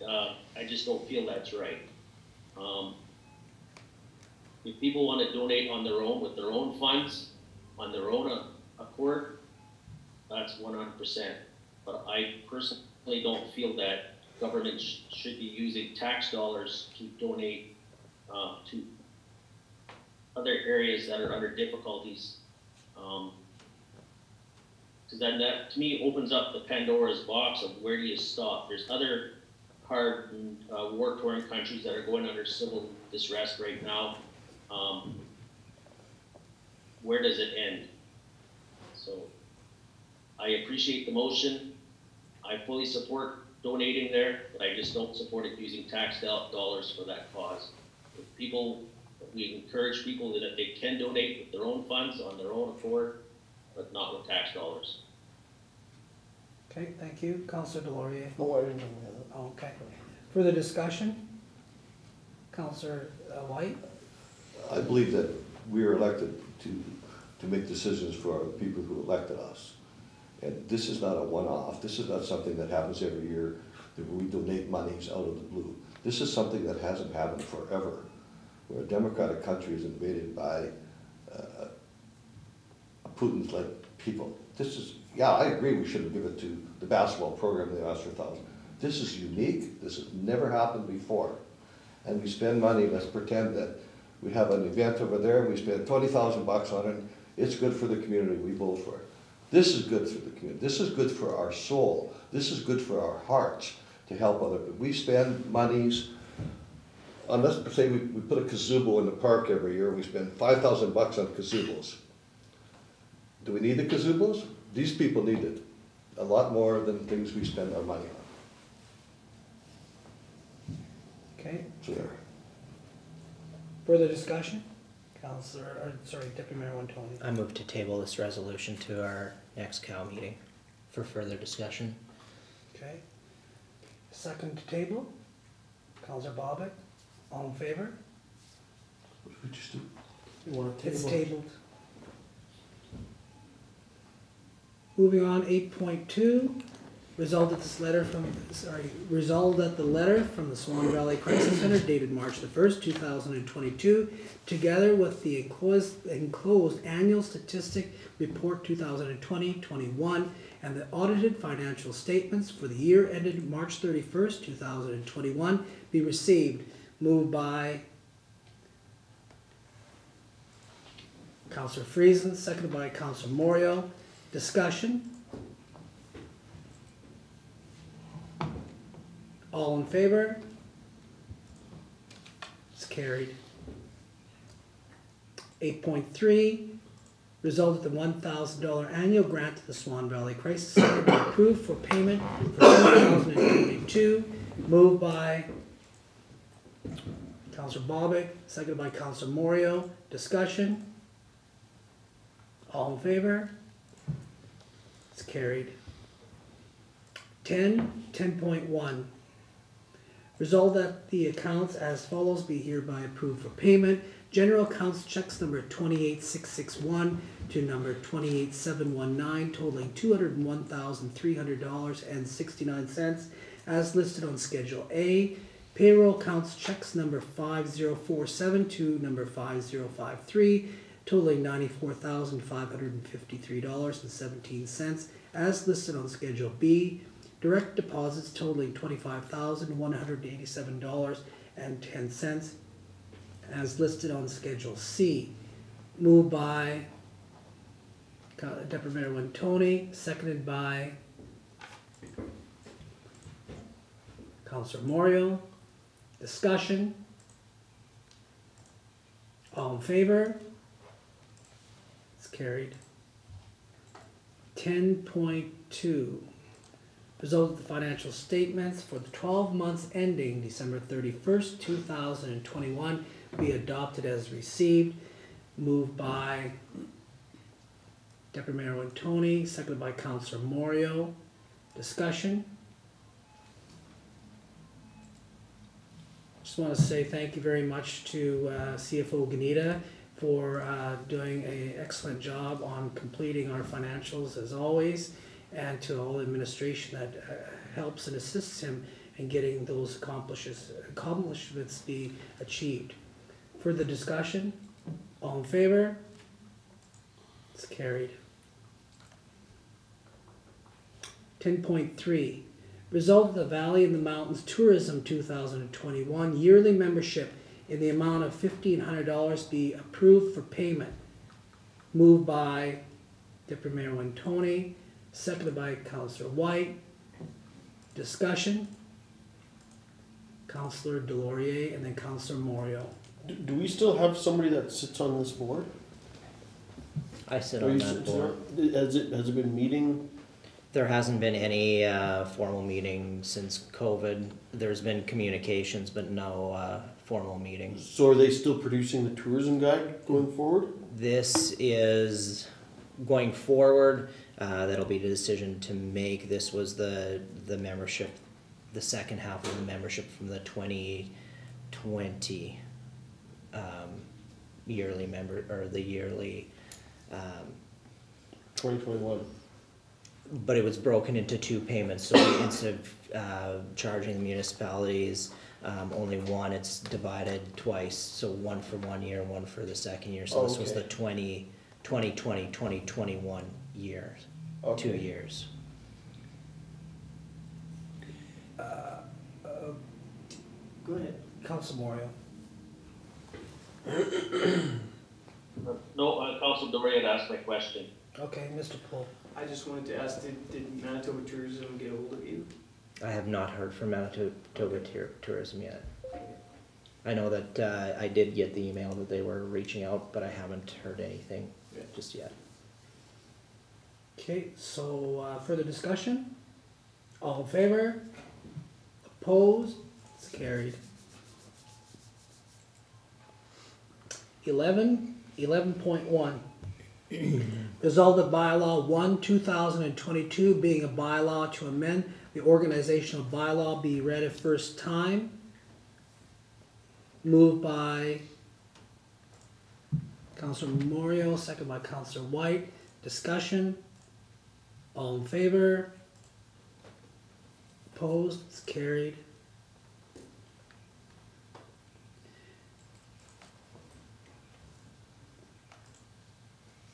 uh, I just don't feel that's right. Um, if people want to donate on their own with their own funds, on their own accord, that's one hundred percent. But I personally don't feel that government sh should be using tax dollars to donate uh, to other areas that are under difficulties. Um, because that, that, to me, opens up the Pandora's box of where do you stop. There's other hard uh, war-torn countries that are going under civil distress right now. Um, Where does it end? So I appreciate the motion. I fully support donating there, but I just don't support it using tax dollars for that cause. If people, we encourage people that they can donate with their own funds on their own accord, but not with tax dollars. Okay, thank you. Councillor Delaurier. No, I didn't know that. Okay. Further discussion? Councillor White? I believe that we are elected to to make decisions for our people who elected us. And this is not a one-off. This is not something that happens every year that we donate monies out of the blue. This is something that hasn't happened forever. Where a democratic country is invaded by uh, Putin's-like people. This is, yeah, I agree we should have given it to the basketball program they asked for one thousand dollars. This is unique. This has never happened before. And we spend money, let's pretend that we have an event over there, we spend twenty thousand bucks on it, it's good for the community, we vote for it. This is good for the community, this is good for our soul, this is good for our hearts to help other people. We spend monies, let's say we, we put a gazebo in the park every year, we spend five thousand bucks on gazebos. Do we need the gazebos? These people need it. A lot more than things we spend our money on. Okay. year. Further discussion? Councillor, or, sorry, Deputy Mayor Wintoniw. I move to table this resolution to our next C O W meeting for further discussion. Okay. Second to table. Councillor Bobick, all in favor? What did we just do? You want to table? It's tabled. Moving on, eight point two. Resolved that this letter from sorry, resolved that the letter from the Swan Valley Crisis Center dated March the first, two thousand and twenty-two, together with the enclosed, enclosed annual statistic report two thousand twenty twenty-one and the audited financial statements for the year ended March thirty-first, two thousand and twenty-one, be received. Moved by Councillor Friesen, seconded by Councillor Moriaux. Discussion. All in favor? It's carried. eight point three, result that the one thousand dollar annual grant to the Swan Valley Crisis Center be approved for payment for two thousand twenty-two. Moved by Councillor Bobick, seconded by Councillor Moriaux. Discussion? All in favor? It's carried. ten, ten point one. Resolved that the accounts as follows be hereby approved for payment. General accounts checks number twenty-eight six six one to number twenty-eight seven one nine totaling two hundred one thousand three hundred dollars and sixty-nine cents as listed on Schedule A. Payroll accounts checks number five zero four seven to number five zero five three totaling ninety-four thousand five hundred fifty-three dollars and seventeen cents as listed on Schedule B. Direct deposits totaling twenty-five thousand one hundred eighty-seven dollars and ten cents as listed on Schedule C. Moved by Deputy Mayor Wintoniw, seconded by Councillor Moriaux. Discussion. All in favor? It's carried. ten point two. Result of the financial statements for the twelve months ending December thirty-first, two thousand twenty-one be adopted as received. Moved by Deputy Mayor Wintoniw, seconded by Councillor Moriaux. Discussion. Just want to say thank you very much to uh, C F O Ganita for uh, doing an excellent job on completing our financials as always, and to all administration that uh, helps and assists him in getting those accomplishments be achieved. Further discussion? All in favor? It's carried. ten point three, resolve the Valley and the Mountains Tourism two thousand twenty-one yearly membership in the amount of fifteen hundred dollars be approved for payment. Moved by Deputy Mayor Wintoniw, seconded by Councillor White. Discussion. Councillor Delaurier and then Councillor Moriaux. Do, do we still have somebody that sits on this board? I sit Are on that board. There, has it has it been meeting? There hasn't been any uh, formal meeting since COVID. There's been communications, but no uh, formal meeting. So are they still producing the tourism guide going forward? This is going forward. Uh, that'll be the decision to make. This was the the membership, the second half of the membership from the twenty twenty um, yearly member, or the yearly um, twenty twenty-one. But it was broken into two payments. So instead of uh, charging the municipalities um, only one, it's divided twice. So one for one year, one for the second year. So oh, okay. This was the twenty twenty, twenty twenty-one year. Okay. Two years. Uh, uh, go ahead, Councillor Moriaux. No, uh, Councillor Delaurier asked my question. Okay, Mister Poole. I just wanted to ask, did, did Manitoba Tourism get a hold of you? I have not heard from Manitoba Tourism yet. I know that uh, I did get the email that they were reaching out, but I haven't heard anything yeah. just yet. Okay, so uh, further discussion? All in favor? Opposed? It's carried. eleven, eleven point one. Result of bylaw one, two thousand twenty-two being a bylaw to amend the organizational bylaw be read a first time. Moved by Councillor Moriaux, second by Councillor White. Discussion. All in favor? Opposed? It's carried.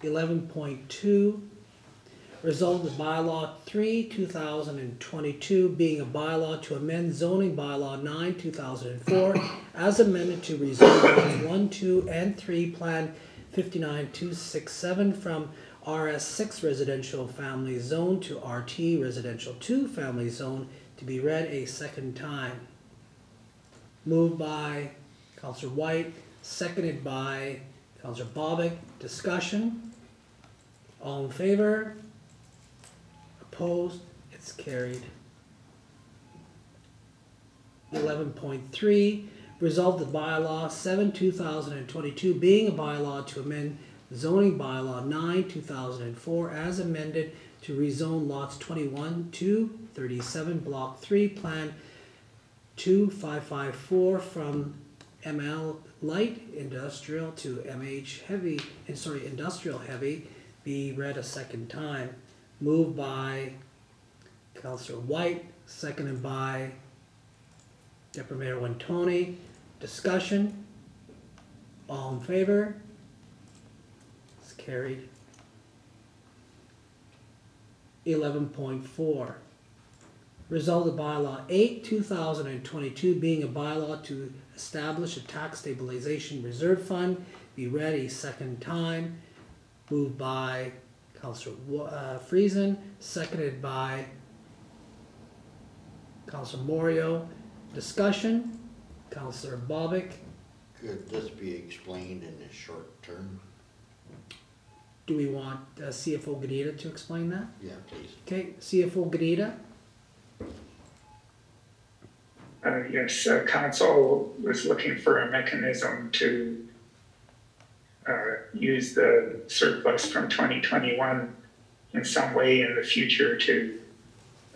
eleven point two, result of bylaw three, two thousand twenty-two being a bylaw to amend zoning bylaw nine, two thousand four as amended to rezone lots one, two, and three plan fifty-nine two sixty-seven from R S six residential family zone to R T residential two family zone to be read a second time. Moved by Councillor White, seconded by Councillor Bobick. Discussion. All in favor? Opposed? It's carried. eleven point three, resolved the bylaw seven, two thousand twenty-two being a bylaw to amend zoning bylaw nine, two thousand four as amended to rezone lots twenty-one to thirty-seven block three plan two five five four from M L light industrial to M H heavy, and sorry, industrial heavy, be read a second time. Moved by Councillor White, seconded by Deputy Mayor Wintoniw. Discussion. All in favor? It's carried. eleven point four. Result of bylaw eight, two thousand twenty-two being a bylaw to establish a tax stabilization reserve fund be read a second time. Moved by Councillor uh, Friesen, seconded by Councillor Moriaux. Discussion. Councillor Bobick. Could this be explained in the short term? Do we want uh, C F O Ganita to explain that? Yeah, please. Okay, C F O Ganita. Uh, yes, uh, Council was looking for a mechanism to uh, use the surplus from twenty twenty-one in some way in the future to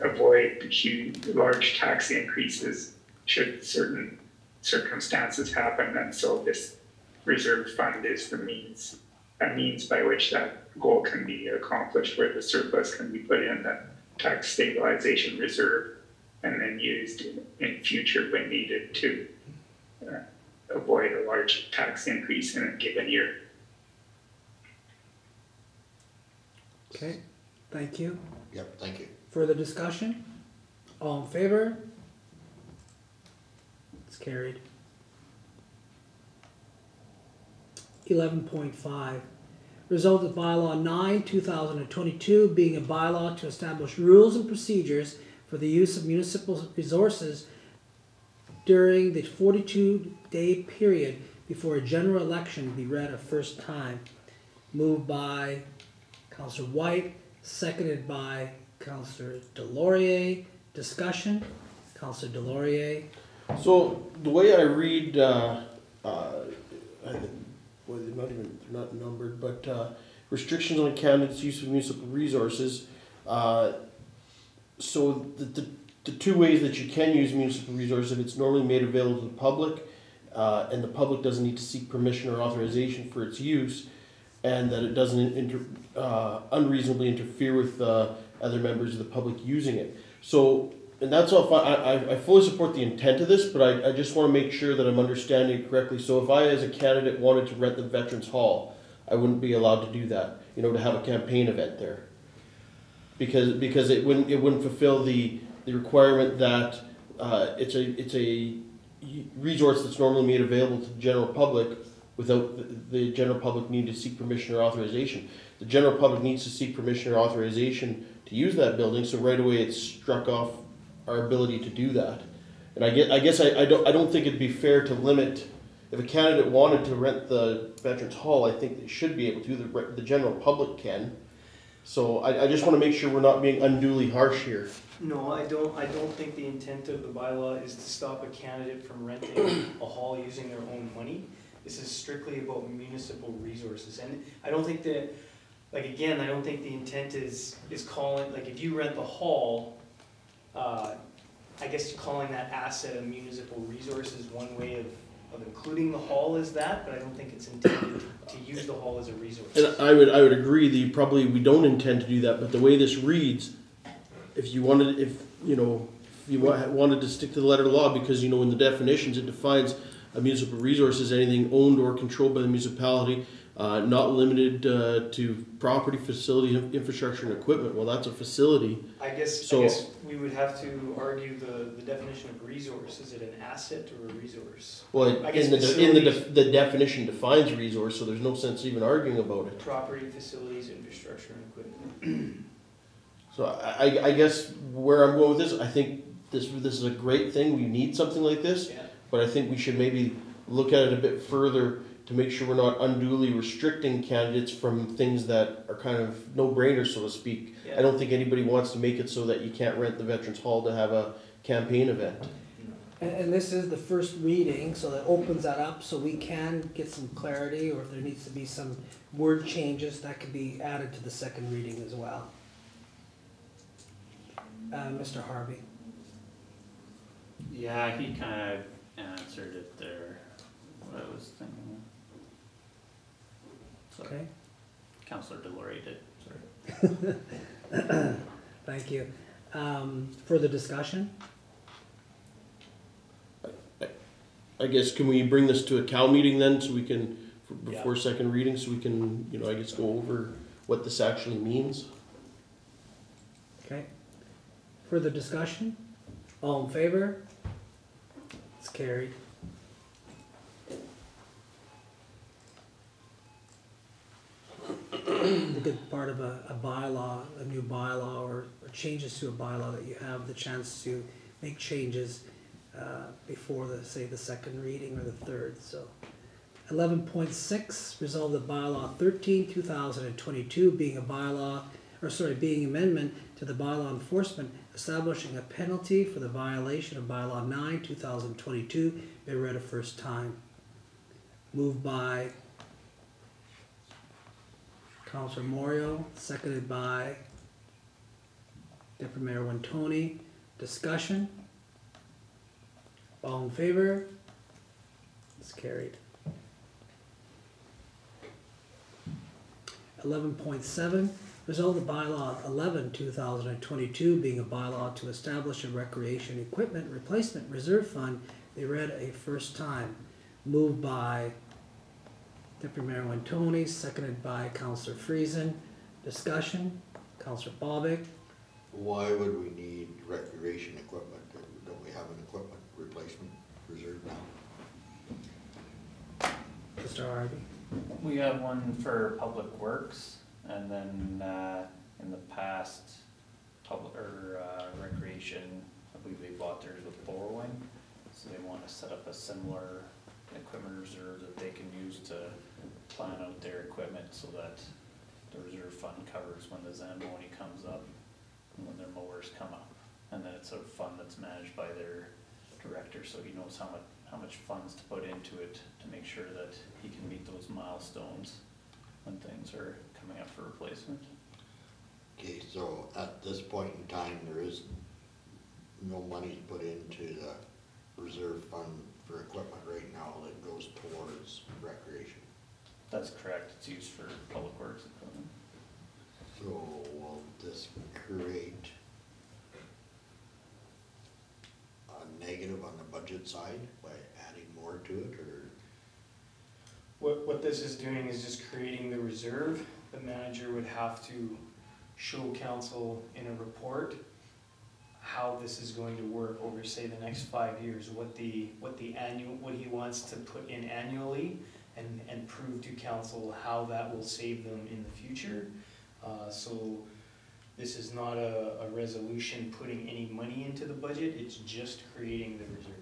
avoid huge, large tax increases should certain circumstances happen. And so this reserve fund is the means, a means by which that goal can be accomplished, where the surplus can be put in the tax stabilization reserve and then used in, in future when needed to uh, avoid a large tax increase in a given year. Okay, thank you. Yep, thank you. Further discussion? All in favor? It's carried. eleven point five. Result of bylaw nine, two thousand twenty-two being a bylaw to establish rules and procedures for the use of municipal resources during the forty-two day period before a general election be read a first time. Moved by Councillor White, seconded by Councillor Delaurier. Discussion. Councillor Delaurier. So the way I read, uh, uh, I think, well, they're not even they're not numbered, but uh, restrictions on candidates' use of municipal resources. Uh, So the, the, the two ways that you can use municipal resources, if it's normally made available to the public, uh, and the public doesn't need to seek permission or authorization for its use, and that it doesn't inter, uh, unreasonably interfere with uh, other members of the public using it. So, and that's all fine. I, I fully support the intent of this, but I, I just want to make sure that I'm understanding it correctly. So if I, as a candidate, wanted to rent the Veterans Hall, I wouldn't be allowed to do that, you know, to have a campaign event there. Because because it wouldn't it wouldn't fulfill the the requirement that uh, it's a it's a resource that's normally made available to the general public without the, the general public need to seek permission or authorization. The general public needs to seek permission or authorization to use that building, so right away it's struck off our ability to do that. And I get I guess I, I don't I don't think it'd be fair to limit if a candidate wanted to rent the Veterans Hall. I think they should be able to. The the general public can. So I, I just want to make sure we're not being unduly harsh here. No, I don't. I don't think the intent of the bylaw is to stop a candidate from renting a hall using their own money. This is strictly about municipal resources. And I don't think that, like again, I don't think the intent is, is calling, like if you rent the hall, uh, I guess calling that asset a municipal resource is one way of, of including the hall as that, but I don't think it's intended to use the hall as a resource. And I would, I would agree that you probably, we don't intend to do that, but the way this reads, if you wanted, if, you know, if you wa wanted to stick to the letter of the law, because, you know, in the definitions, it defines a municipal resource as anything owned or controlled by the municipality, uh, not limited uh, to property, facility, infrastructure, and equipment. Well, that's a facility. I guess, so, I guess we would have to argue the, the definition of resource. Is it an asset or a resource? Well, it, I guess in, the, in the, def the definition defines resource, so there's no sense even arguing about it. Property, facilities, infrastructure, and equipment. So I, I guess where I'm going with this, I think this, this is a great thing. We need something like this. Yeah. But I think we should maybe look at it a bit further to make sure we're not unduly restricting candidates from things that are kind of no-brainers, so to speak. Yeah. I don't think anybody wants to make it so that you can't rent the Veterans Hall to have a campaign event. And, and this is the first reading, so that opens that up so we can get some clarity, or if there needs to be some word changes, that could be added to the second reading as well. Uh, Mister Harvey. Yeah, he kind of answered it there, what I was thinking. So, okay. Councillor Delaurier did, sorry. Thank you. Um, further discussion? I, I guess, can we bring this to a C O W meeting then, so we can, for, before yeah. second reading, so we can, you know, I guess go over what this actually means? Okay. Further discussion? All in favor? It's carried. The good part of a, a bylaw, a new bylaw, or, or changes to a bylaw, that you have the chance to make changes uh, before the, say, the second reading or the third. So, eleven point six, resolve the bylaw thirteen two thousand twenty-two being a bylaw, or sorry, being amendment to the bylaw enforcement, establishing a penalty for the violation of bylaw nine two thousand twenty-two, been read a first time. Moved by Councillor Moriaux, seconded by Deputy Mayor Wintoniw. Discussion? All in favor? It's carried. eleven point seven. Resolve the bylaw eleven two thousand twenty-two being a bylaw to establish a recreation equipment replacement reserve fund, they read a first time. Moved by Deputy Mayor Wintoniw, seconded by Councillor Friesen. Discussion? Councillor Bobick. Why would we need recreation equipment? Don't we have an equipment replacement reserve now? Mister Harvey. We have one for Public Works. And then uh, in the past, public or uh, recreation, I believe they bought theirs with borrowing, so they want to set up a similar equipment reserve that they can use to plan out their equipment, so that the reserve fund covers when the Zamboni comes up and when their mowers come up, and then it's a fund that's managed by their director, so he knows how much how much funds to put into it to make sure that he can meet those milestones when things are coming up for replacement. Okay, so at this point in time, there is no money put into the reserve fund for equipment right now that goes towards recreation. That's correct. It's used for public works equipment. So will this create a negative on the budget side by adding more to it, or? What, what this is doing is just creating the reserve. The manager would have to show council in a report how this is going to work over, say, the next five years, what the what the annual what he wants to put in annually, and and prove to council how that will save them in the future. Uh, so this is not a, a resolution putting any money into the budget. It's just creating the reserve.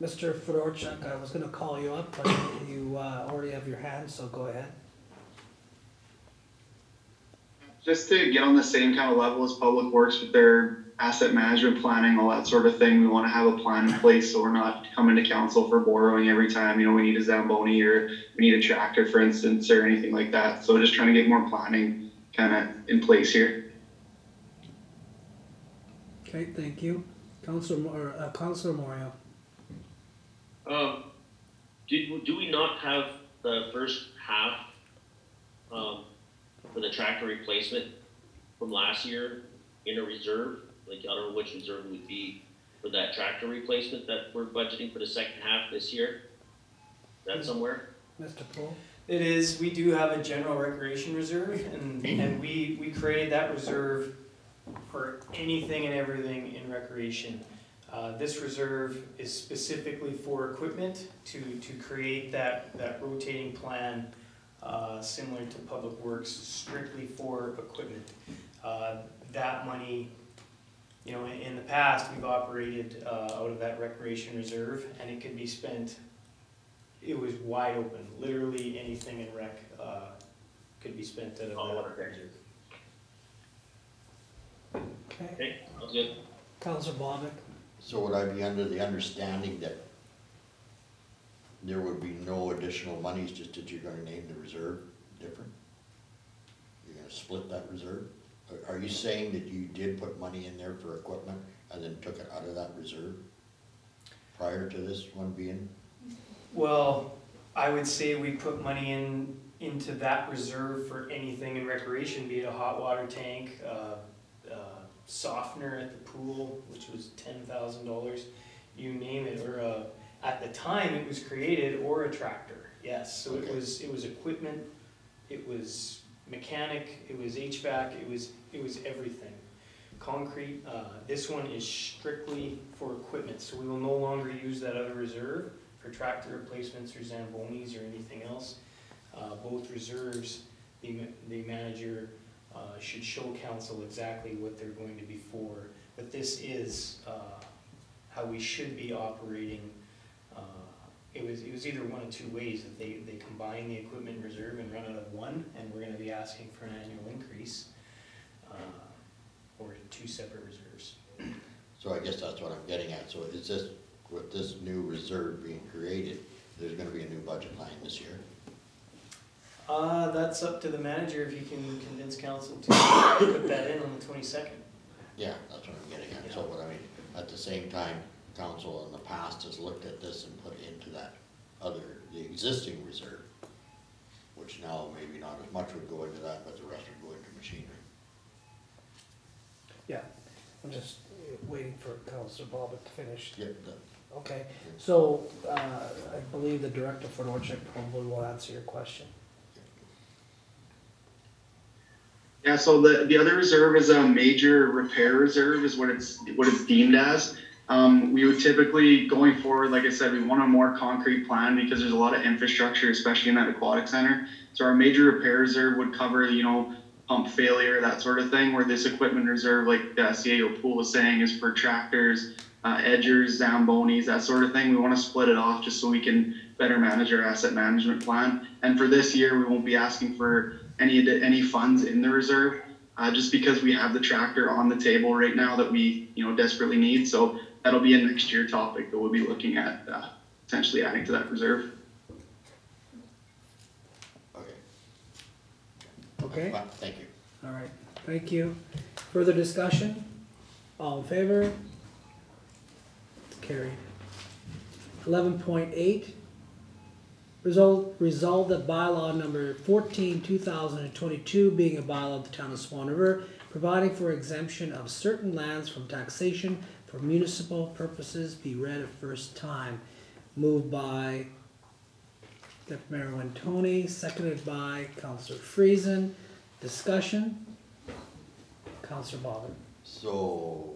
Mister Fedorchuk, I was going to call you up, but you uh, already have your hand, so go ahead. Just to get on the same kind of level as Public Works with their asset management planning, all that sort of thing. We want to have a plan in place so we're not coming to council for borrowing every time, you know, we need a Zamboni or we need a tractor, for instance, or anything like that. So just trying to get more planning kind of in place here. Okay, thank you. Councillor uh, Councillor Moriaux. Um, did, do we not have the first half um, for the tractor replacement from last year in a reserve? Like, I don't know which reserve would be for that tractor replacement that we're budgeting for the second half this year. Is that somewhere? Mister Poole? It is. We do have a general recreation reserve, and, and we, we created that reserve for anything and everything in recreation. Uh, this reserve is specifically for equipment to, to create that, that rotating plan uh, similar to Public Works, strictly for equipment. Uh, that money, you know, in, in the past we've operated uh, out of that recreation reserve, and it could be spent, it was wide open, literally anything in rec uh, could be spent out of oh, that reserve. Okay. Okay, sounds good. Councillor Bobick. So would I be under the understanding that there would be no additional monies, just that you're going to name the reserve different? You're going to split that reserve? Are you saying that you did put money in there for equipment and then took it out of that reserve prior to this one being? Well, I would say we put money in into that reserve for anything in recreation, be it a hot water tank, uh, uh, softener at the pool, which was ten thousand dollars, you name it, or uh, at the time it was created, or a tractor, yes. So okay. it was it was equipment, it was mechanic, it was H V A C, it was it was everything. Concrete, uh, this one is strictly for equipment, so we will no longer use that other reserve for tractor replacements or Zambonis or anything else. Uh, both reserves, the, the manager uh, should show council exactly what they're going to be for, but this is uh, how we should be operating. Uh, It was, it was either one of two ways, that they, they combine the equipment reserve and run out of one, and we're going to be asking for an annual increase, uh, or two separate reserves. So I guess that's what I'm getting at. So is this, with this new reserve being created, there's going to be a new budget line this year? Uh, that's up to the manager if he can convince council to put that in on the twenty-second. Yeah, that's what I'm getting at. Yeah. So what I mean, at the same time, council in the past has looked at this and put it into that other, the existing reserve, which now maybe not as much would go into that, but the rest would go into machinery. Yeah, I'm just waiting for Councillor Bobick to finish. Yep. Okay, so uh, I believe the director for Northcheck probably will answer your question. Yeah, so the, the other reserve is a major repair reserve is what it's, what it's deemed as. Um, we would typically, going forward, like I said, we want a more concrete plan because there's a lot of infrastructure, especially in that aquatic center. So our major repair reserve would cover, you know, pump failure, that sort of thing, where this equipment reserve, like uh, C A O Poole was saying, is for tractors, uh, edgers, Zambonis, that sort of thing. We want to split it off just so we can better manage our asset management plan. And for this year, we won't be asking for any, any funds in the reserve, uh, just because we have the tractor on the table right now that we, you know, desperately need. So that'll be a next year topic that we'll be looking at, uh, potentially adding to that reserve. Okay. Okay. Well, thank you. All right. Thank you. Further discussion? All in favor? It's carried. eleven point eight. Resolve, resolve that bylaw number fourteen two thousand twenty-two, being a bylaw of the town of Swan River, providing for exemption of certain lands from taxation for municipal purposes, be read a first time. Moved by Deputy Mayor Wintoniw, seconded by Councillor Friesen. Discussion? Councillor Bobick. So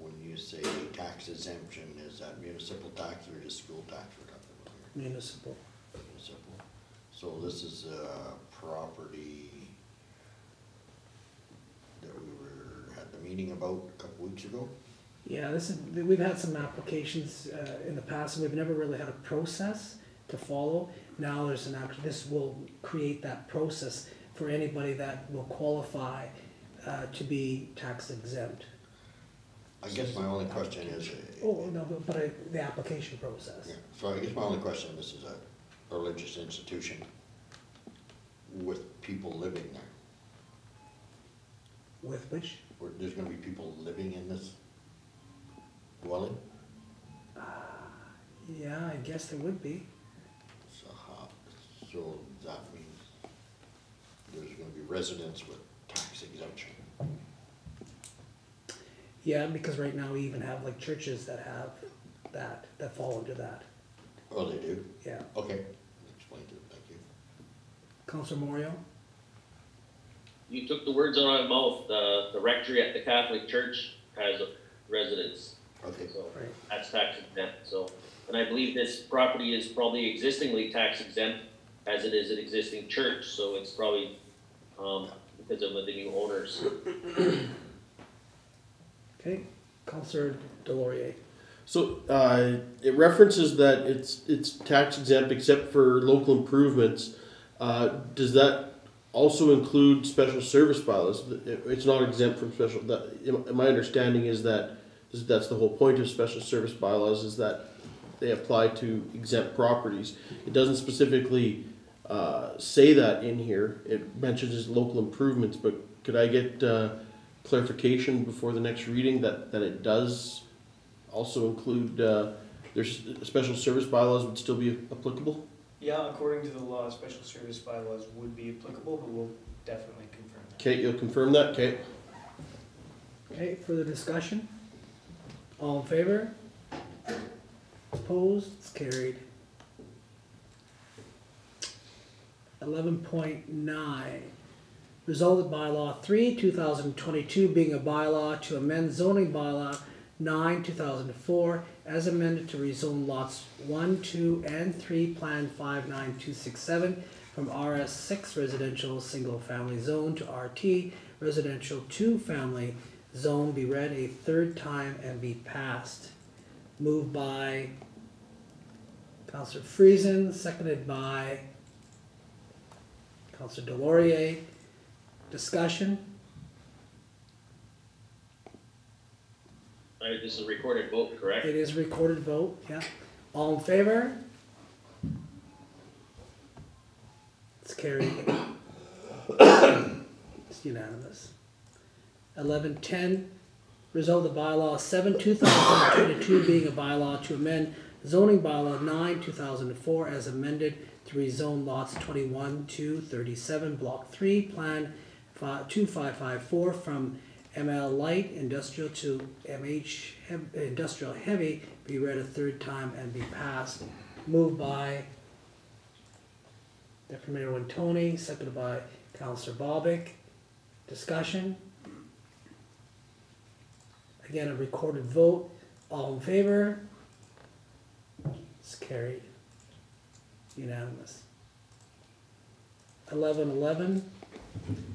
when you say tax exemption, is that municipal tax or just school tax? We're talking about here? Municipal. Municipal. So this is a property that we were had the meeting about a couple weeks ago. Yeah, this is, we've had some applications uh, in the past, and we've never really had a process to follow. Now there's an act, this will create that process for anybody that will qualify uh, to be tax exempt. I guess my only question is... Oh, no, but I, the application process. Yeah. So I guess my only question, this is a religious institution with people living there. With which? Or there's going to be people living in this dwelling? Uh, yeah, I guess there would be. So, how, so that means there's going to be residents with tax exemption. Yeah, because right now we even have like churches that have that, that fall under that. Oh, they do? Yeah. Okay. Explain to them. Thank you. Councillor Moriaux? You took the words out of my mouth. Uh, the rectory at the Catholic Church has a residence. Okay. So right. That's tax exempt. So, and I believe this property is probably existingly tax exempt as it is an existing church. So it's probably um, because of the new owners. Okay, Councillor Delaurier. So uh, it references that it's it's tax exempt except for local improvements. Uh, does that also include special service bylaws? It's not exempt from special. That, my understanding is that that's the whole point of special service bylaws, is that they apply to exempt properties. It doesn't specifically uh, say that in here. It mentions local improvements, but could I get uh, clarification before the next reading that, that it does also include uh, there's special service bylaws would still be applicable? Yeah, according to the law, special service bylaws would be applicable, but we'll definitely confirm that. Kate, you'll confirm that, Kate. Okay, further discussion? All in favor? Opposed? It's carried. eleven point nine. Resolved bylaw three, two thousand twenty-two being a bylaw to amend zoning bylaw nine, two thousand four, as amended to rezone lots one, two, and three, Plan five nine two six seven from R S six Residential Single Family Zone to R T Residential Two Family Zone, be read a third time and be passed. Moved by Councillor Friesen, seconded by Councillor Delaurier. Discussion? Right, this is a recorded vote, correct? It is a recorded vote, yeah. All in favor? It's carried. It's unanimous. eleven ten, resolve the bylaw seven, two thousand twenty-two being a bylaw to amend zoning bylaw nine, two thousand four as amended to rezone lots twenty-one to thirty-seven, Block three, Plan two five five four from M L Light Industrial to M H he Industrial Heavy, be read a third time and be passed. Moved by Deputy Mayor Wintoniw, seconded by Councillor Bobick. Discussion. Again, a recorded vote. All in favor? It's carried. Unanimous. eleven eleven.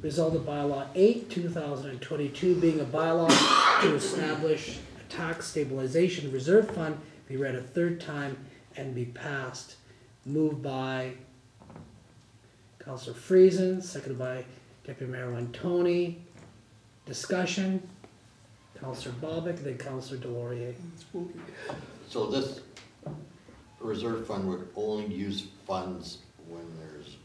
Result of bylaw eight, two thousand twenty-two being a bylaw to establish a tax stabilization reserve fund, be read a third time and be passed. Moved by Councillor Friesen, seconded by Deputy Mayor Wintoniw. Discussion. Councillor Bobick, then Councillor Delaurier. So this reserve fund would only use funds when there's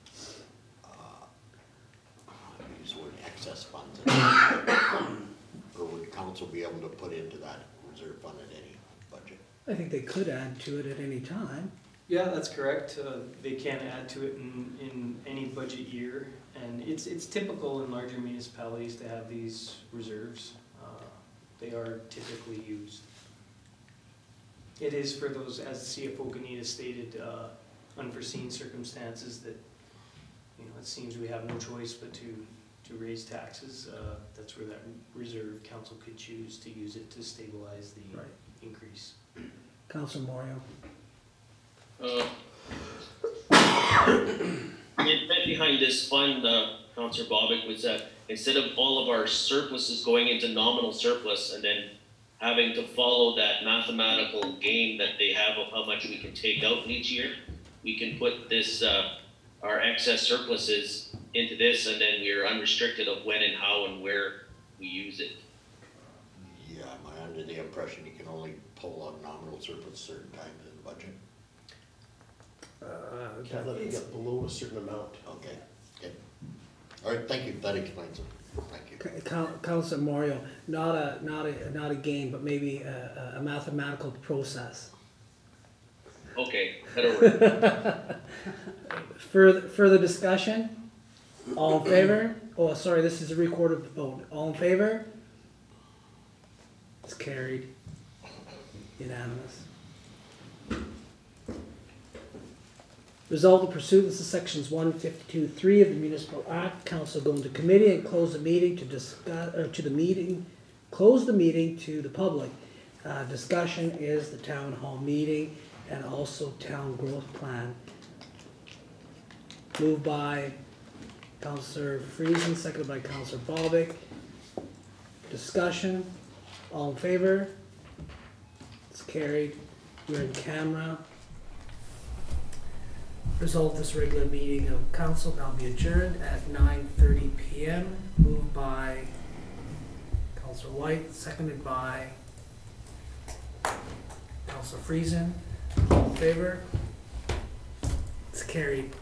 excess funds, or would council be able to put into that reserve fund at any budget? I think they could add to it at any time. Yeah, that's correct. Uh, they can add to it in, in any budget year, and it's it's typical in larger municipalities to have these reserves. Uh, they are typically used. It is for those, as C F O Ganita stated, uh, unforeseen circumstances that, you know, it seems we have no choice but to to raise taxes. Uh, that's where that reserve council could choose to use it to stabilize the right. increase. Councillor Moriaux. Uh, the intent behind this fund, uh, Councillor Bobick, was that instead of all of our surpluses going into nominal surplus and then having to follow that mathematical game that they have of how much we can take out in each year, we can put this uh, our excess surpluses into this, and then we are unrestricted of when and how and where we use it. Yeah, my under the impression you can only pull on nominal surplus certain times in the budget? Uh, Can't let it get below a certain amount. Okay. Okay. All right. Thank you. That explains it. Thank you. Councillor Moriaux, not a not a not a game, but maybe a, a mathematical process. Okay. That'll work. Further further discussion. All in favor? Oh, sorry. This is a recorded vote. All in favor? It's carried. Unanimous. Resolved in pursuance of sections one fifty-two three of the Municipal Act, Council go into committee and close the meeting to discuss, or to the meeting, close the meeting to the public. Uh, discussion is the town hall meeting and also town growth plan. Moved by Councillor Friesen, seconded by Councillor Bobick. Discussion. All in favor? It's carried. We're in camera. Result: this regular meeting of council now be adjourned at nine thirty p m Moved by Councillor White, seconded by Councillor Friesen. All in favor? It's carried.